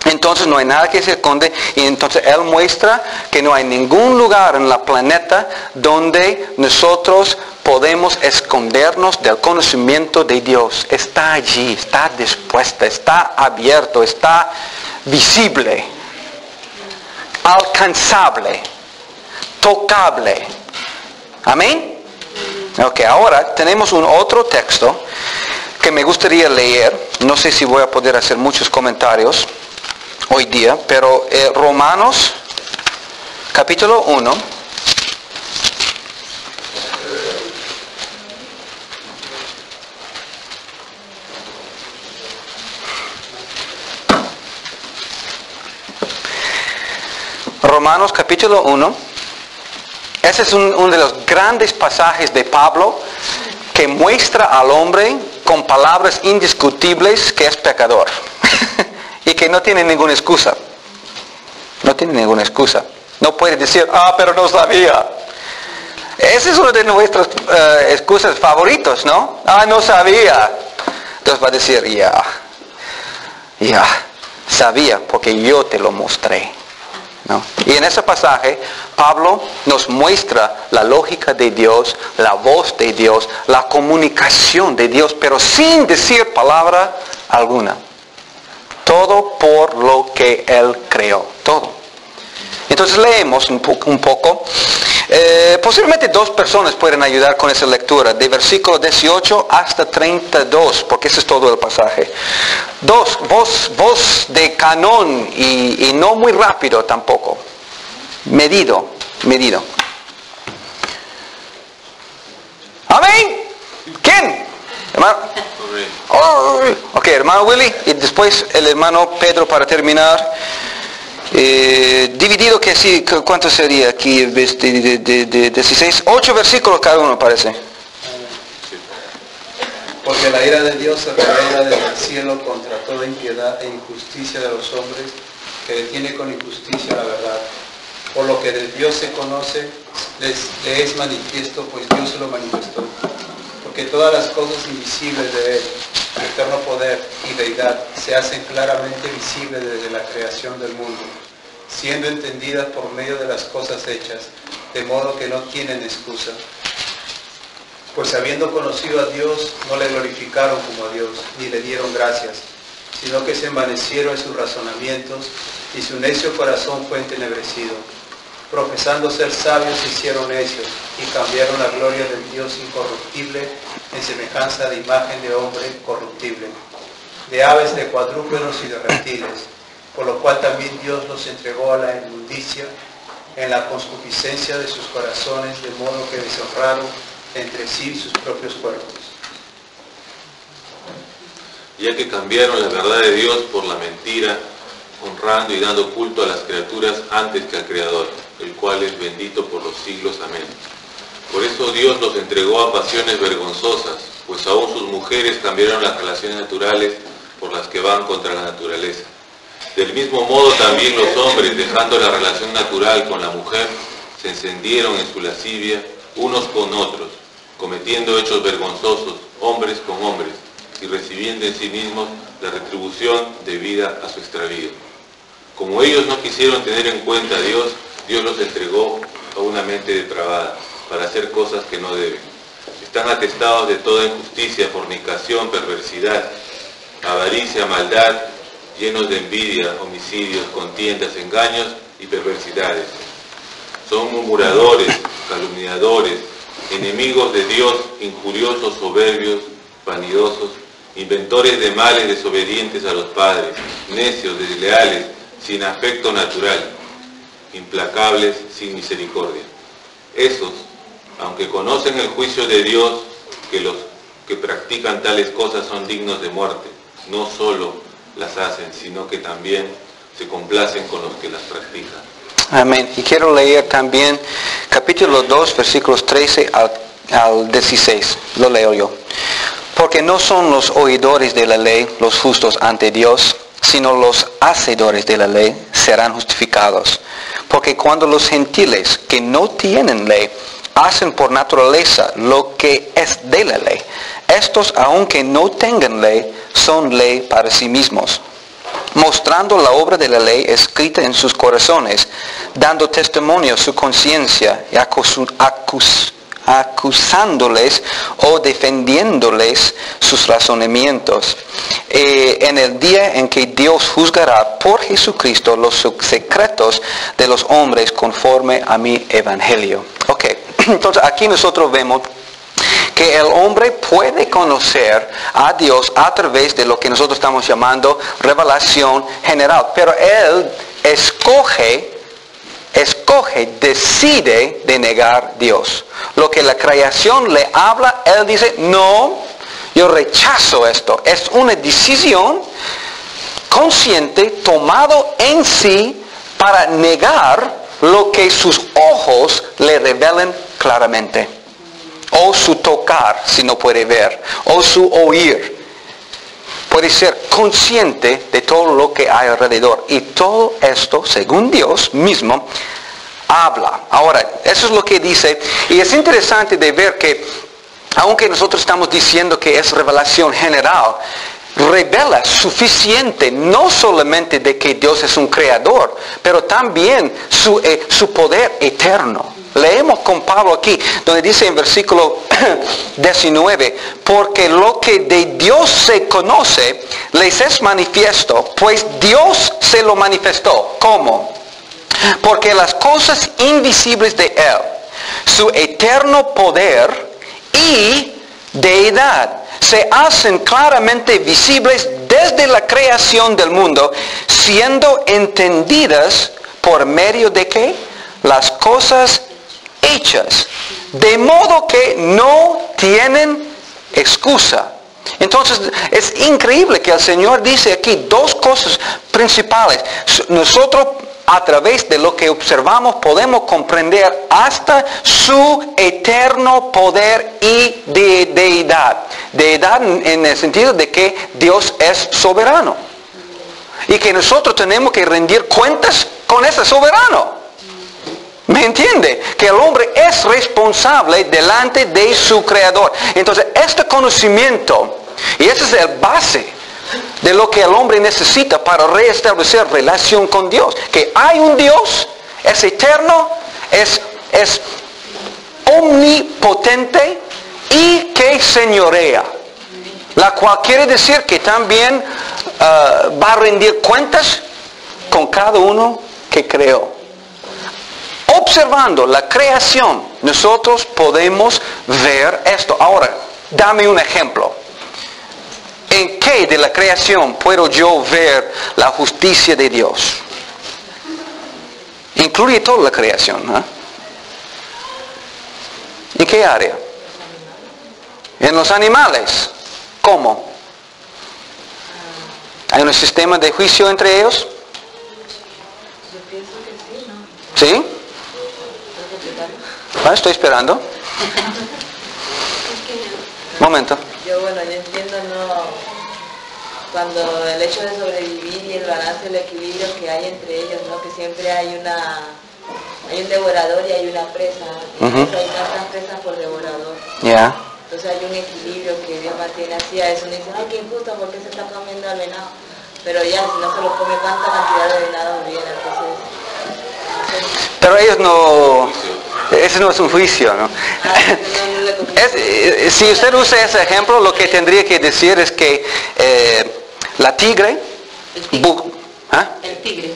Entonces no hay nada que se esconde y entonces Él muestra que no hay ningún lugar en la planeta donde nosotros podemos escondernos del conocimiento de Dios. Está allí, está dispuesta, está abierto, está visible, alcanzable, tocable. ¿Amén? Ok, ahora tenemos un otro texto que me gustaría leer. No sé si voy a poder hacer muchos comentarios hoy día, pero eh, Romanos capítulo uno. Romanos capítulo uno. Ese es un, uno de los grandes pasajes de Pablo que muestra al hombre con palabras indiscutibles que es pecador y que no tiene ninguna excusa. No tiene ninguna excusa. No puede decir, ah, pero no sabía. Esa es una de nuestras uh, excusas favoritas, ¿no? Ah, no sabía. Entonces va a decir, ya, yeah, ya, yeah, sabía porque yo te lo mostré. ¿No? Y en ese pasaje, Pablo nos muestra la lógica de Dios, la voz de Dios, la comunicación de Dios, pero sin decir palabra alguna. Todo por lo que Él creó, todo. Entonces leemos un, po un poco. Eh, posiblemente dos personas pueden ayudar con esa lectura, de versículo dieciocho hasta treinta y dos, porque ese es todo el pasaje. Dos, voz, voz de canon y, y no muy rápido tampoco. Medido, medido. ¿Amén? ¿Quién? Hermano. Oh, ok, hermano Willy, y después el hermano Pedro para terminar. Eh, dividido que sí, ¿cuánto sería aquí? De, de, de, de dieciséis, ocho versículos cada uno parece. Porque la ira de Dios se revela desde el cielo contra toda impiedad e injusticia de los hombres, que detiene con injusticia la verdad. Por lo que de Dios se conoce, le es manifiesto, pues Dios se lo manifestó. Porque todas las cosas invisibles de Él, el eterno poder y deidad, se hacen claramente visibles desde la creación del mundo, siendo entendidas por medio de las cosas hechas, de modo que no tienen excusa. Pues habiendo conocido a Dios, no le glorificaron como a Dios, ni le dieron gracias, sino que se envanecieron en sus razonamientos, y su necio corazón fue entenebrecido. Profesando ser sabios, se hicieron necios, y cambiaron la gloria del Dios incorruptible en semejanza de imagen de hombre corruptible, de aves, de cuadrúpedos y de reptiles, por lo cual también Dios los entregó a la inmundicia en la concupiscencia de sus corazones, de modo que deshonraron entre sí sus propios cuerpos. Ya que cambiaron la verdad de Dios por la mentira, honrando y dando culto a las criaturas antes que al Creador, el cual es bendito por los siglos. Amén. Por eso Dios los entregó a pasiones vergonzosas, pues aún sus mujeres cambiaron las relaciones naturales por las que van contra la naturaleza. Del mismo modo también los hombres, dejando la relación natural con la mujer, se encendieron en su lascivia unos con otros, cometiendo hechos vergonzosos, hombres con hombres, y recibiendo en sí mismos la retribución debida a su extravío. Como ellos no quisieron tener en cuenta a Dios, Dios los entregó a una mente depravada, para hacer cosas que no deben. Están atestados de toda injusticia, fornicación, perversidad, avaricia, maldad, llenos de envidia, homicidios, contiendas, engaños y perversidades. Son murmuradores, calumniadores, enemigos de Dios, injuriosos, soberbios, vanidosos, inventores de males, desobedientes a los padres, necios, desleales, sin afecto natural, implacables, sin misericordia. Esos, aunque conocen el juicio de Dios, que los que practican tales cosas son dignos de muerte, no solo las hacen, sino que también se complacen con los que las practican. Amén. Y quiero leer también capítulo dos, versículos trece al, al dieciséis. Lo leo yo. Porque no son los oidores de la ley los justos ante Dios, sino los hacedores de la ley serán justificados. Porque cuando los gentiles que no tienen ley hacen por naturaleza lo que es de la ley, estos, aunque no tengan ley, son ley para sí mismos, mostrando la obra de la ley escrita en sus corazones, dando testimonio a su conciencia y acus, acus, acusándoles o defendiéndoles sus razonamientos. Eh, en el día en que Dios juzgará por Jesucristo los secretos de los hombres conforme a mi evangelio. Ok, entonces aquí nosotros vemos que el hombre puede conocer a Dios a través de lo que nosotros estamos llamando revelación general. Pero él escoge, escoge, decide de negar a Dios. Lo que la creación le habla, él dice, no, yo rechazo esto. Es una decisión consciente, tomado en sí para negar lo que sus ojos le revelan claramente. O su tocar, si no puede ver. O su oír. Puede ser consciente de todo lo que hay alrededor. Y todo esto, según Dios mismo, habla. Ahora, eso es lo que dice. Y es interesante de ver que, aunque nosotros estamos diciendo que es revelación general, revela suficiente, no solamente de que Dios es un creador, pero también su, eh, su poder eterno. Leemos con Pablo aquí, donde dice en versículo diecinueve, porque lo que de Dios se conoce, les es manifiesto, pues Dios se lo manifestó. ¿Cómo? Porque las cosas invisibles de Él, su eterno poder y deidad, se hacen claramente visibles desde la creación del mundo, siendo entendidas por medio de ¿qué? Las cosas hechas, de modo que no tienen excusa. Entonces es increíble que el Señor dice aquí dos cosas principales. Nosotros a través de lo que observamos podemos comprender hasta su eterno poder y de deidad. Deidad en el sentido de que Dios es soberano. Y que nosotros tenemos que rendir cuentas con ese soberano. ¿Me entiende? Que el hombre es responsable delante de su creador. Entonces, este conocimiento, y ese es el base de lo que el hombre necesita para restablecer relación con Dios. Que hay un Dios, es eterno, es, es omnipotente y que señorea. La cual quiere decir que también uh, va a rendir cuentas con cada uno que creó. Observando la creación, nosotros podemos ver esto. Ahora, dame un ejemplo. ¿En qué de la creación puedo yo ver la justicia de Dios? Incluye toda la creación, ¿eh? ¿En qué área? En los animales. ¿Cómo? ¿Hay un sistema de juicio entre ellos? Yo pienso que sí, ¿no? ¿Sí? Ah, estoy esperando. Momento. Yo, bueno, yo entiendo, no, cuando el hecho de sobrevivir y el balance, el equilibrio que hay entre ellos, ¿no? Que siempre hay una, hay un devorador y hay una presa. Uh-huh. Entonces hay tantas presas por devorador. Ya. Yeah. Entonces hay un equilibrio que Dios mantiene así. A eso uno dice, ay, qué injusto, ¿por qué se está comiendo al venado? Pero ya, si no se lo come tanta cantidad de venado, bien, entonces... entonces pero ellos no... Ese no es un juicio, ¿no? Es, si usted usa ese ejemplo, lo que tendría que decir es que eh, la tigre... El tigre. ¿Ah? El tigre.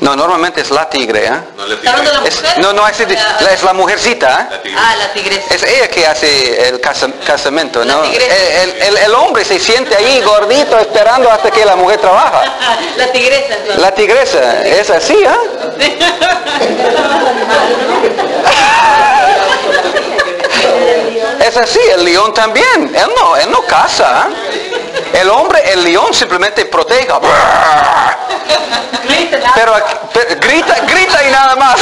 No, normalmente es la tigre, ¿eh? No, la tigre. Es, no, no, es, es la mujercita, ¿eh? Ah, la tigresa. Es ella que hace el casa, casamento, ¿no? El, el, el hombre se siente ahí gordito esperando hasta que la mujer trabaja. La tigresa. ¿No? La tigresa, es así, ¿eh? Es así, el león también. Él no, él no caza, ¿eh? El hombre, el león simplemente protege. Pero, pero grita, grita y nada más.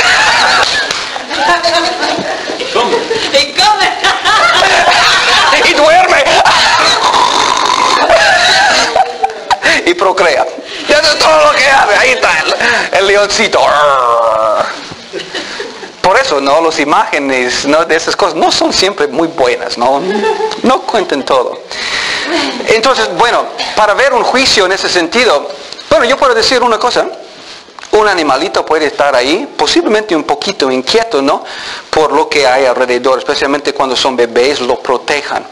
Y come. Y duerme. Y procrea. Y eso es todo lo que hace. Ahí está el, el leoncito. Por eso, ¿no? Las imágenes, ¿no? De esas cosas no son siempre muy buenas, ¿no? No cuenten todo. Entonces, bueno, para ver un juicio en ese sentido, bueno, yo puedo decir una cosa. Un animalito puede estar ahí, posiblemente un poquito inquieto, ¿no? Por lo que hay alrededor, especialmente cuando son bebés, los protejan.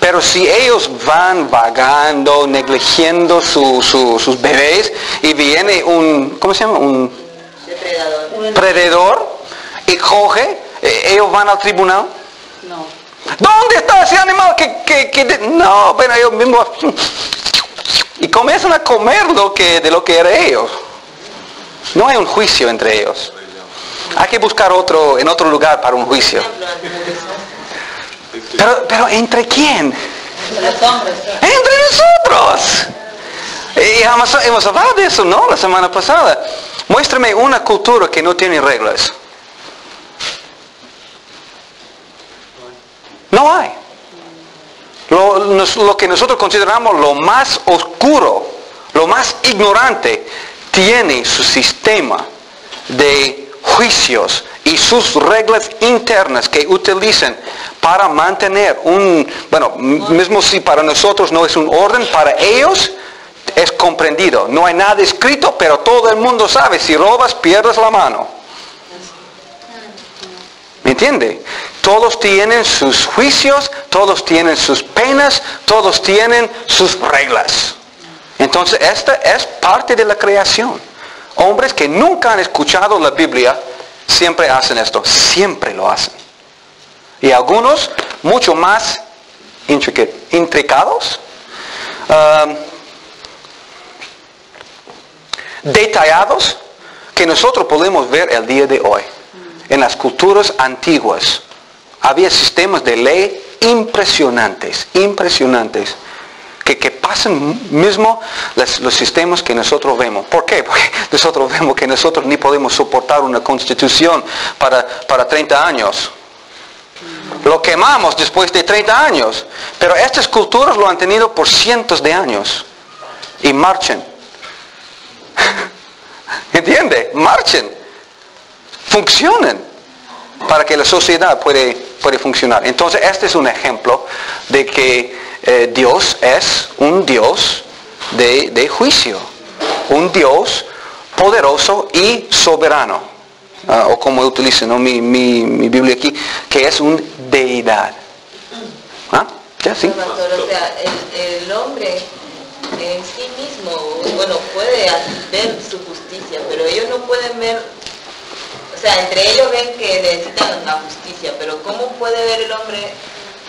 Pero si ellos van vagando, negligiendo su, su, sus bebés, y viene un, ¿cómo se llama? Un depredador. Predador, y coge, ellos van al tribunal. No. ¿Dónde está ese animal? Que, que, que de... No, pero ellos mismos... Y comienzan a comer lo que, de lo que eran ellos. No hay un juicio entre ellos. Hay que buscar otro, en otro lugar para un juicio. Pero, pero ¿entre quién? Entre nosotros. Y hemos, hemos hablado de eso, ¿no? La semana pasada. Muéstrame una cultura que no tiene reglas. No hay. Lo, nos, lo que nosotros consideramos lo más oscuro, lo más ignorante, tiene su sistema de juicios y sus reglas internas que utilizan para mantener un, bueno, mismo si para nosotros no es un orden, para ellos es comprendido. No hay nada escrito, pero todo el mundo sabe, si robas pierdes la mano. ¿Me entiende? Todos tienen sus juicios, todos tienen sus penas, todos tienen sus reglas. Entonces esta es parte de la creación. Hombres que nunca han escuchado la Biblia siempre hacen esto, siempre lo hacen. Y algunos mucho más intricados, uh, detallados, que nosotros podemos ver el día de hoy. En las culturas antiguas había sistemas de ley impresionantes, impresionantes, que, que pasan mismo las, los sistemas que nosotros vemos. ¿Por qué? Porque nosotros vemos que nosotros ni podemos soportar una constitución para, para treinta años. Lo quemamos después de treinta años. Pero estas culturas lo han tenido por cientos de años. Y marchan. ¿Entiende? Marchan. Funcionan para que la sociedad puede, puede funcionar. Entonces este es un ejemplo de que eh, Dios es un Dios de, de juicio, un Dios poderoso y soberano, uh, o como utilizo, ¿no? mi, mi, mi Biblia aquí, que es una deidad. ¿Ah? ¿Ya sí? Pero, pastor, o sea, el, el hombre en sí mismo, bueno, puede ver su justicia, pero ellos no pueden ver. O sea, entre ellos ven que necesitan la justicia, pero ¿cómo puede ver el hombre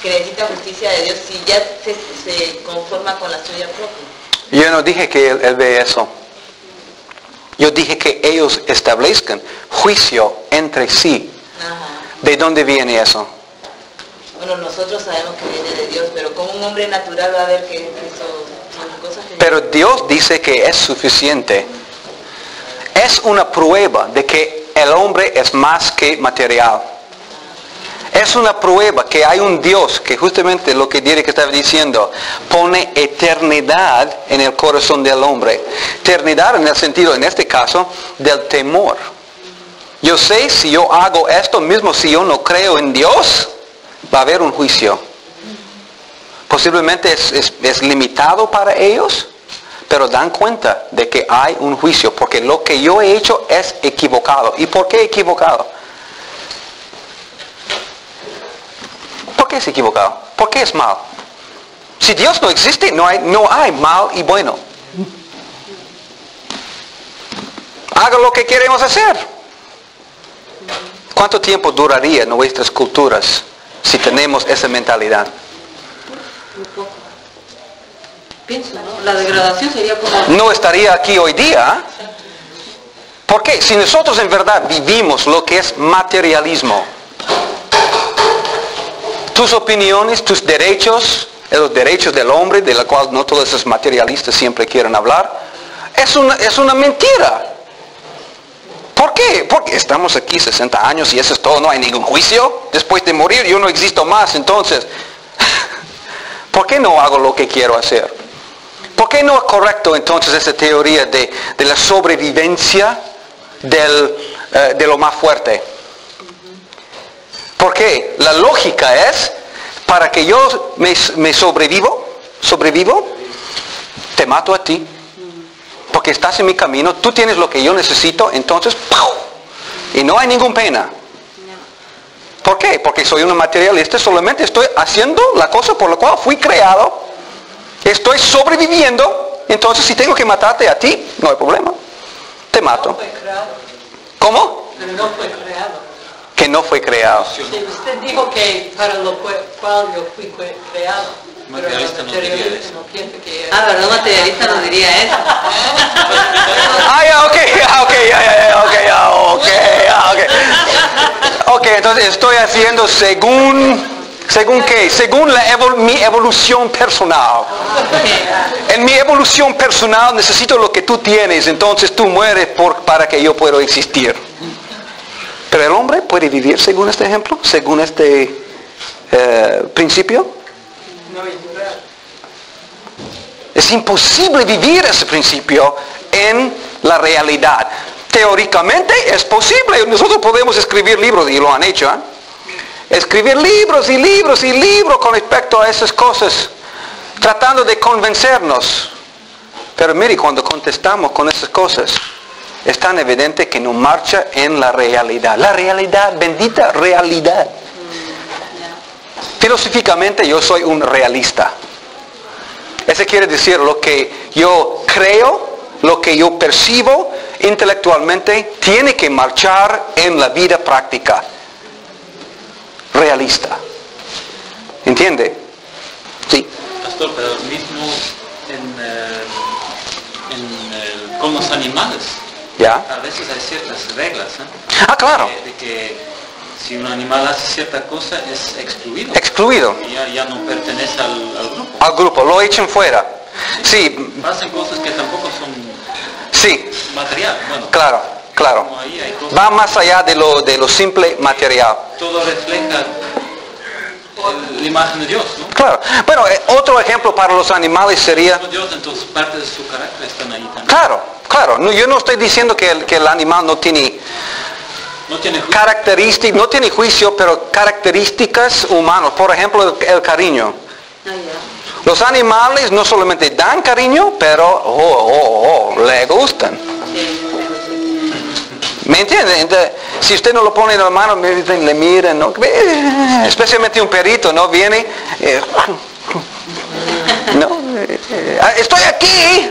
que necesita justicia de Dios si ya se, se conforma con la suya propia? Yo no dije que él, él ve eso. Yo dije que ellos establezcan juicio entre sí. Ajá. ¿De dónde viene eso? Bueno, nosotros sabemos que viene de Dios, pero ¿cómo un hombre natural va a ver que eso son cosas que... Pero Dios dice que es suficiente. Es una prueba de que el hombre es más que material. Es una prueba que hay un Dios que justamente lo que Derek estaba diciendo, pone eternidad en el corazón del hombre. Eternidad en el sentido, en este caso, del temor. Yo sé, si yo hago esto, mismo si yo no creo en Dios, va a haber un juicio. Posiblemente es, es, es limitado para ellos, pero dan cuenta de que hay un juicio, porque lo que yo he hecho es equivocado. ¿Y por qué equivocado? ¿Por qué es equivocado? ¿Por qué es mal? Si Dios no existe, no hay, no hay mal y bueno. Haga lo que queremos hacer. ¿Cuánto tiempo duraría nuestras culturas si tenemos esa mentalidad? Muy poco. Pienso, ¿no? La degradación sería como... No estaría aquí hoy día. ¿Por qué? Si nosotros en verdad vivimos lo que es materialismo. Tus opiniones, tus derechos, los derechos del hombre, de la cual no todos esos materialistas siempre quieren hablar, es una, es una mentira. ¿Por qué? Porque estamos aquí sesenta años y eso es todo, no hay ningún juicio. Después de morir yo no existo más, entonces... ¿Por qué no hago lo que quiero hacer? ¿Por qué no es correcto entonces esa teoría de, de la sobrevivencia del, uh, de lo más fuerte? ¿Por qué? La lógica es, para que yo me, me sobrevivo, sobrevivo, te mato a ti. porque estás en mi camino, tú tienes lo que yo necesito, entonces ¡pau! Y no hay ninguna pena. ¿Por qué? Porque soy un materialista, solamente estoy haciendo la cosa por la cual fui creado, estoy sobreviviendo, entonces si tengo que matarte a ti, no hay problema, te mato. ¿Cómo? Pero no fue creado. Que no fue creado. Sí, usted dijo que para lo cual yo fui creado. Pero materialista no diría eso. Ah, pero no materialista no diría eso. Ah, ya, ok, ya, ok, ya, ya, ok, ya, ok, ya, ok. Ok, entonces estoy haciendo según... ¿Según qué? Según la evol- mi evolución personal. En mi evolución personal necesito lo que tú tienes, entonces tú mueres por, para que yo pueda existir. Pero el hombre puede vivir según este ejemplo, según este eh, principio. Es imposible vivir ese principio en la realidad. Teóricamente es posible. Nosotros podemos escribir libros y lo han hecho. ¿eh? Escribir libros y libros y libros con respecto a esas cosas, tratando de convencernos. Pero mire, cuando contestamos con esas cosas, es tan evidente que no marcha en la realidad. La realidad, bendita realidad. Filosóficamente yo soy un realista. Eso quiere decir lo que yo creo, lo que yo percibo intelectualmente, tiene que marchar en la vida práctica. Realista. ¿Entiende? Sí. Pastor, pero mismo en, en, en, con los animales. ¿Ya? A veces hay ciertas reglas, ¿eh? Ah, claro. De, de que si un animal hace cierta cosa es excluido. Excluido. Ya, ya no pertenece al, al grupo. Al grupo, lo echan fuera. Sí. Sí. Pasan cosas que tampoco son sí. material. Bueno, claro, claro. Va más allá de lo, de lo simple material. Todo refleja la imagen de Dios, ¿no? Claro. Bueno, eh, otro ejemplo para los animales sería... Dios, entonces, parte de su carácter están ahí también. Claro, claro. No, yo no estoy diciendo que el, que el animal no tiene... No tiene características, no tiene juicio, pero características humanas. Por ejemplo, el, el cariño. Oh, yeah. Los animales no solamente dan cariño, pero oh, oh, oh, le gustan. Sí. ¿Me entiende? Entonces, si usted no lo pone en la mano, le miran, ¿no? Especialmente un perrito, ¿no? Viene, eh, ¿no? Estoy aquí,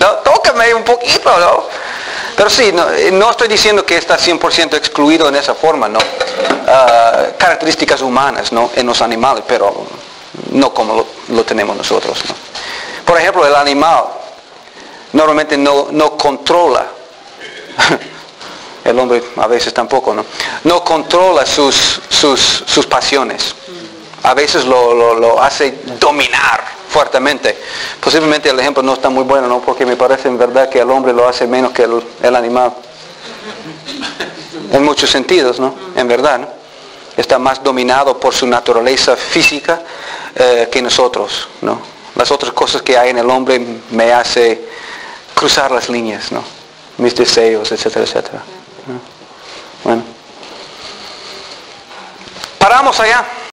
¿no? Tócame un poquito, ¿no? Pero sí, no, no estoy diciendo que está cien por ciento excluido en esa forma, ¿no? Uh, características humanas, ¿no? En los animales, pero no como lo, lo tenemos nosotros, ¿no? Por ejemplo, el animal normalmente no, no controla. El hombre a veces tampoco, ¿no? No controla sus, sus, sus pasiones. A veces lo, lo, lo hace dominar fuertemente. Posiblemente el ejemplo no está muy bueno, ¿no? Porque me parece en verdad que el hombre lo hace menos que el, el animal. En muchos sentidos, ¿no? En verdad, ¿no? Está más dominado por su naturaleza física eh, que nosotros, ¿no? Las otras cosas que hay en el hombre me hace cruzar las líneas, ¿no? Mis deseos, etcétera, etcétera. Bueno. Paramos allá.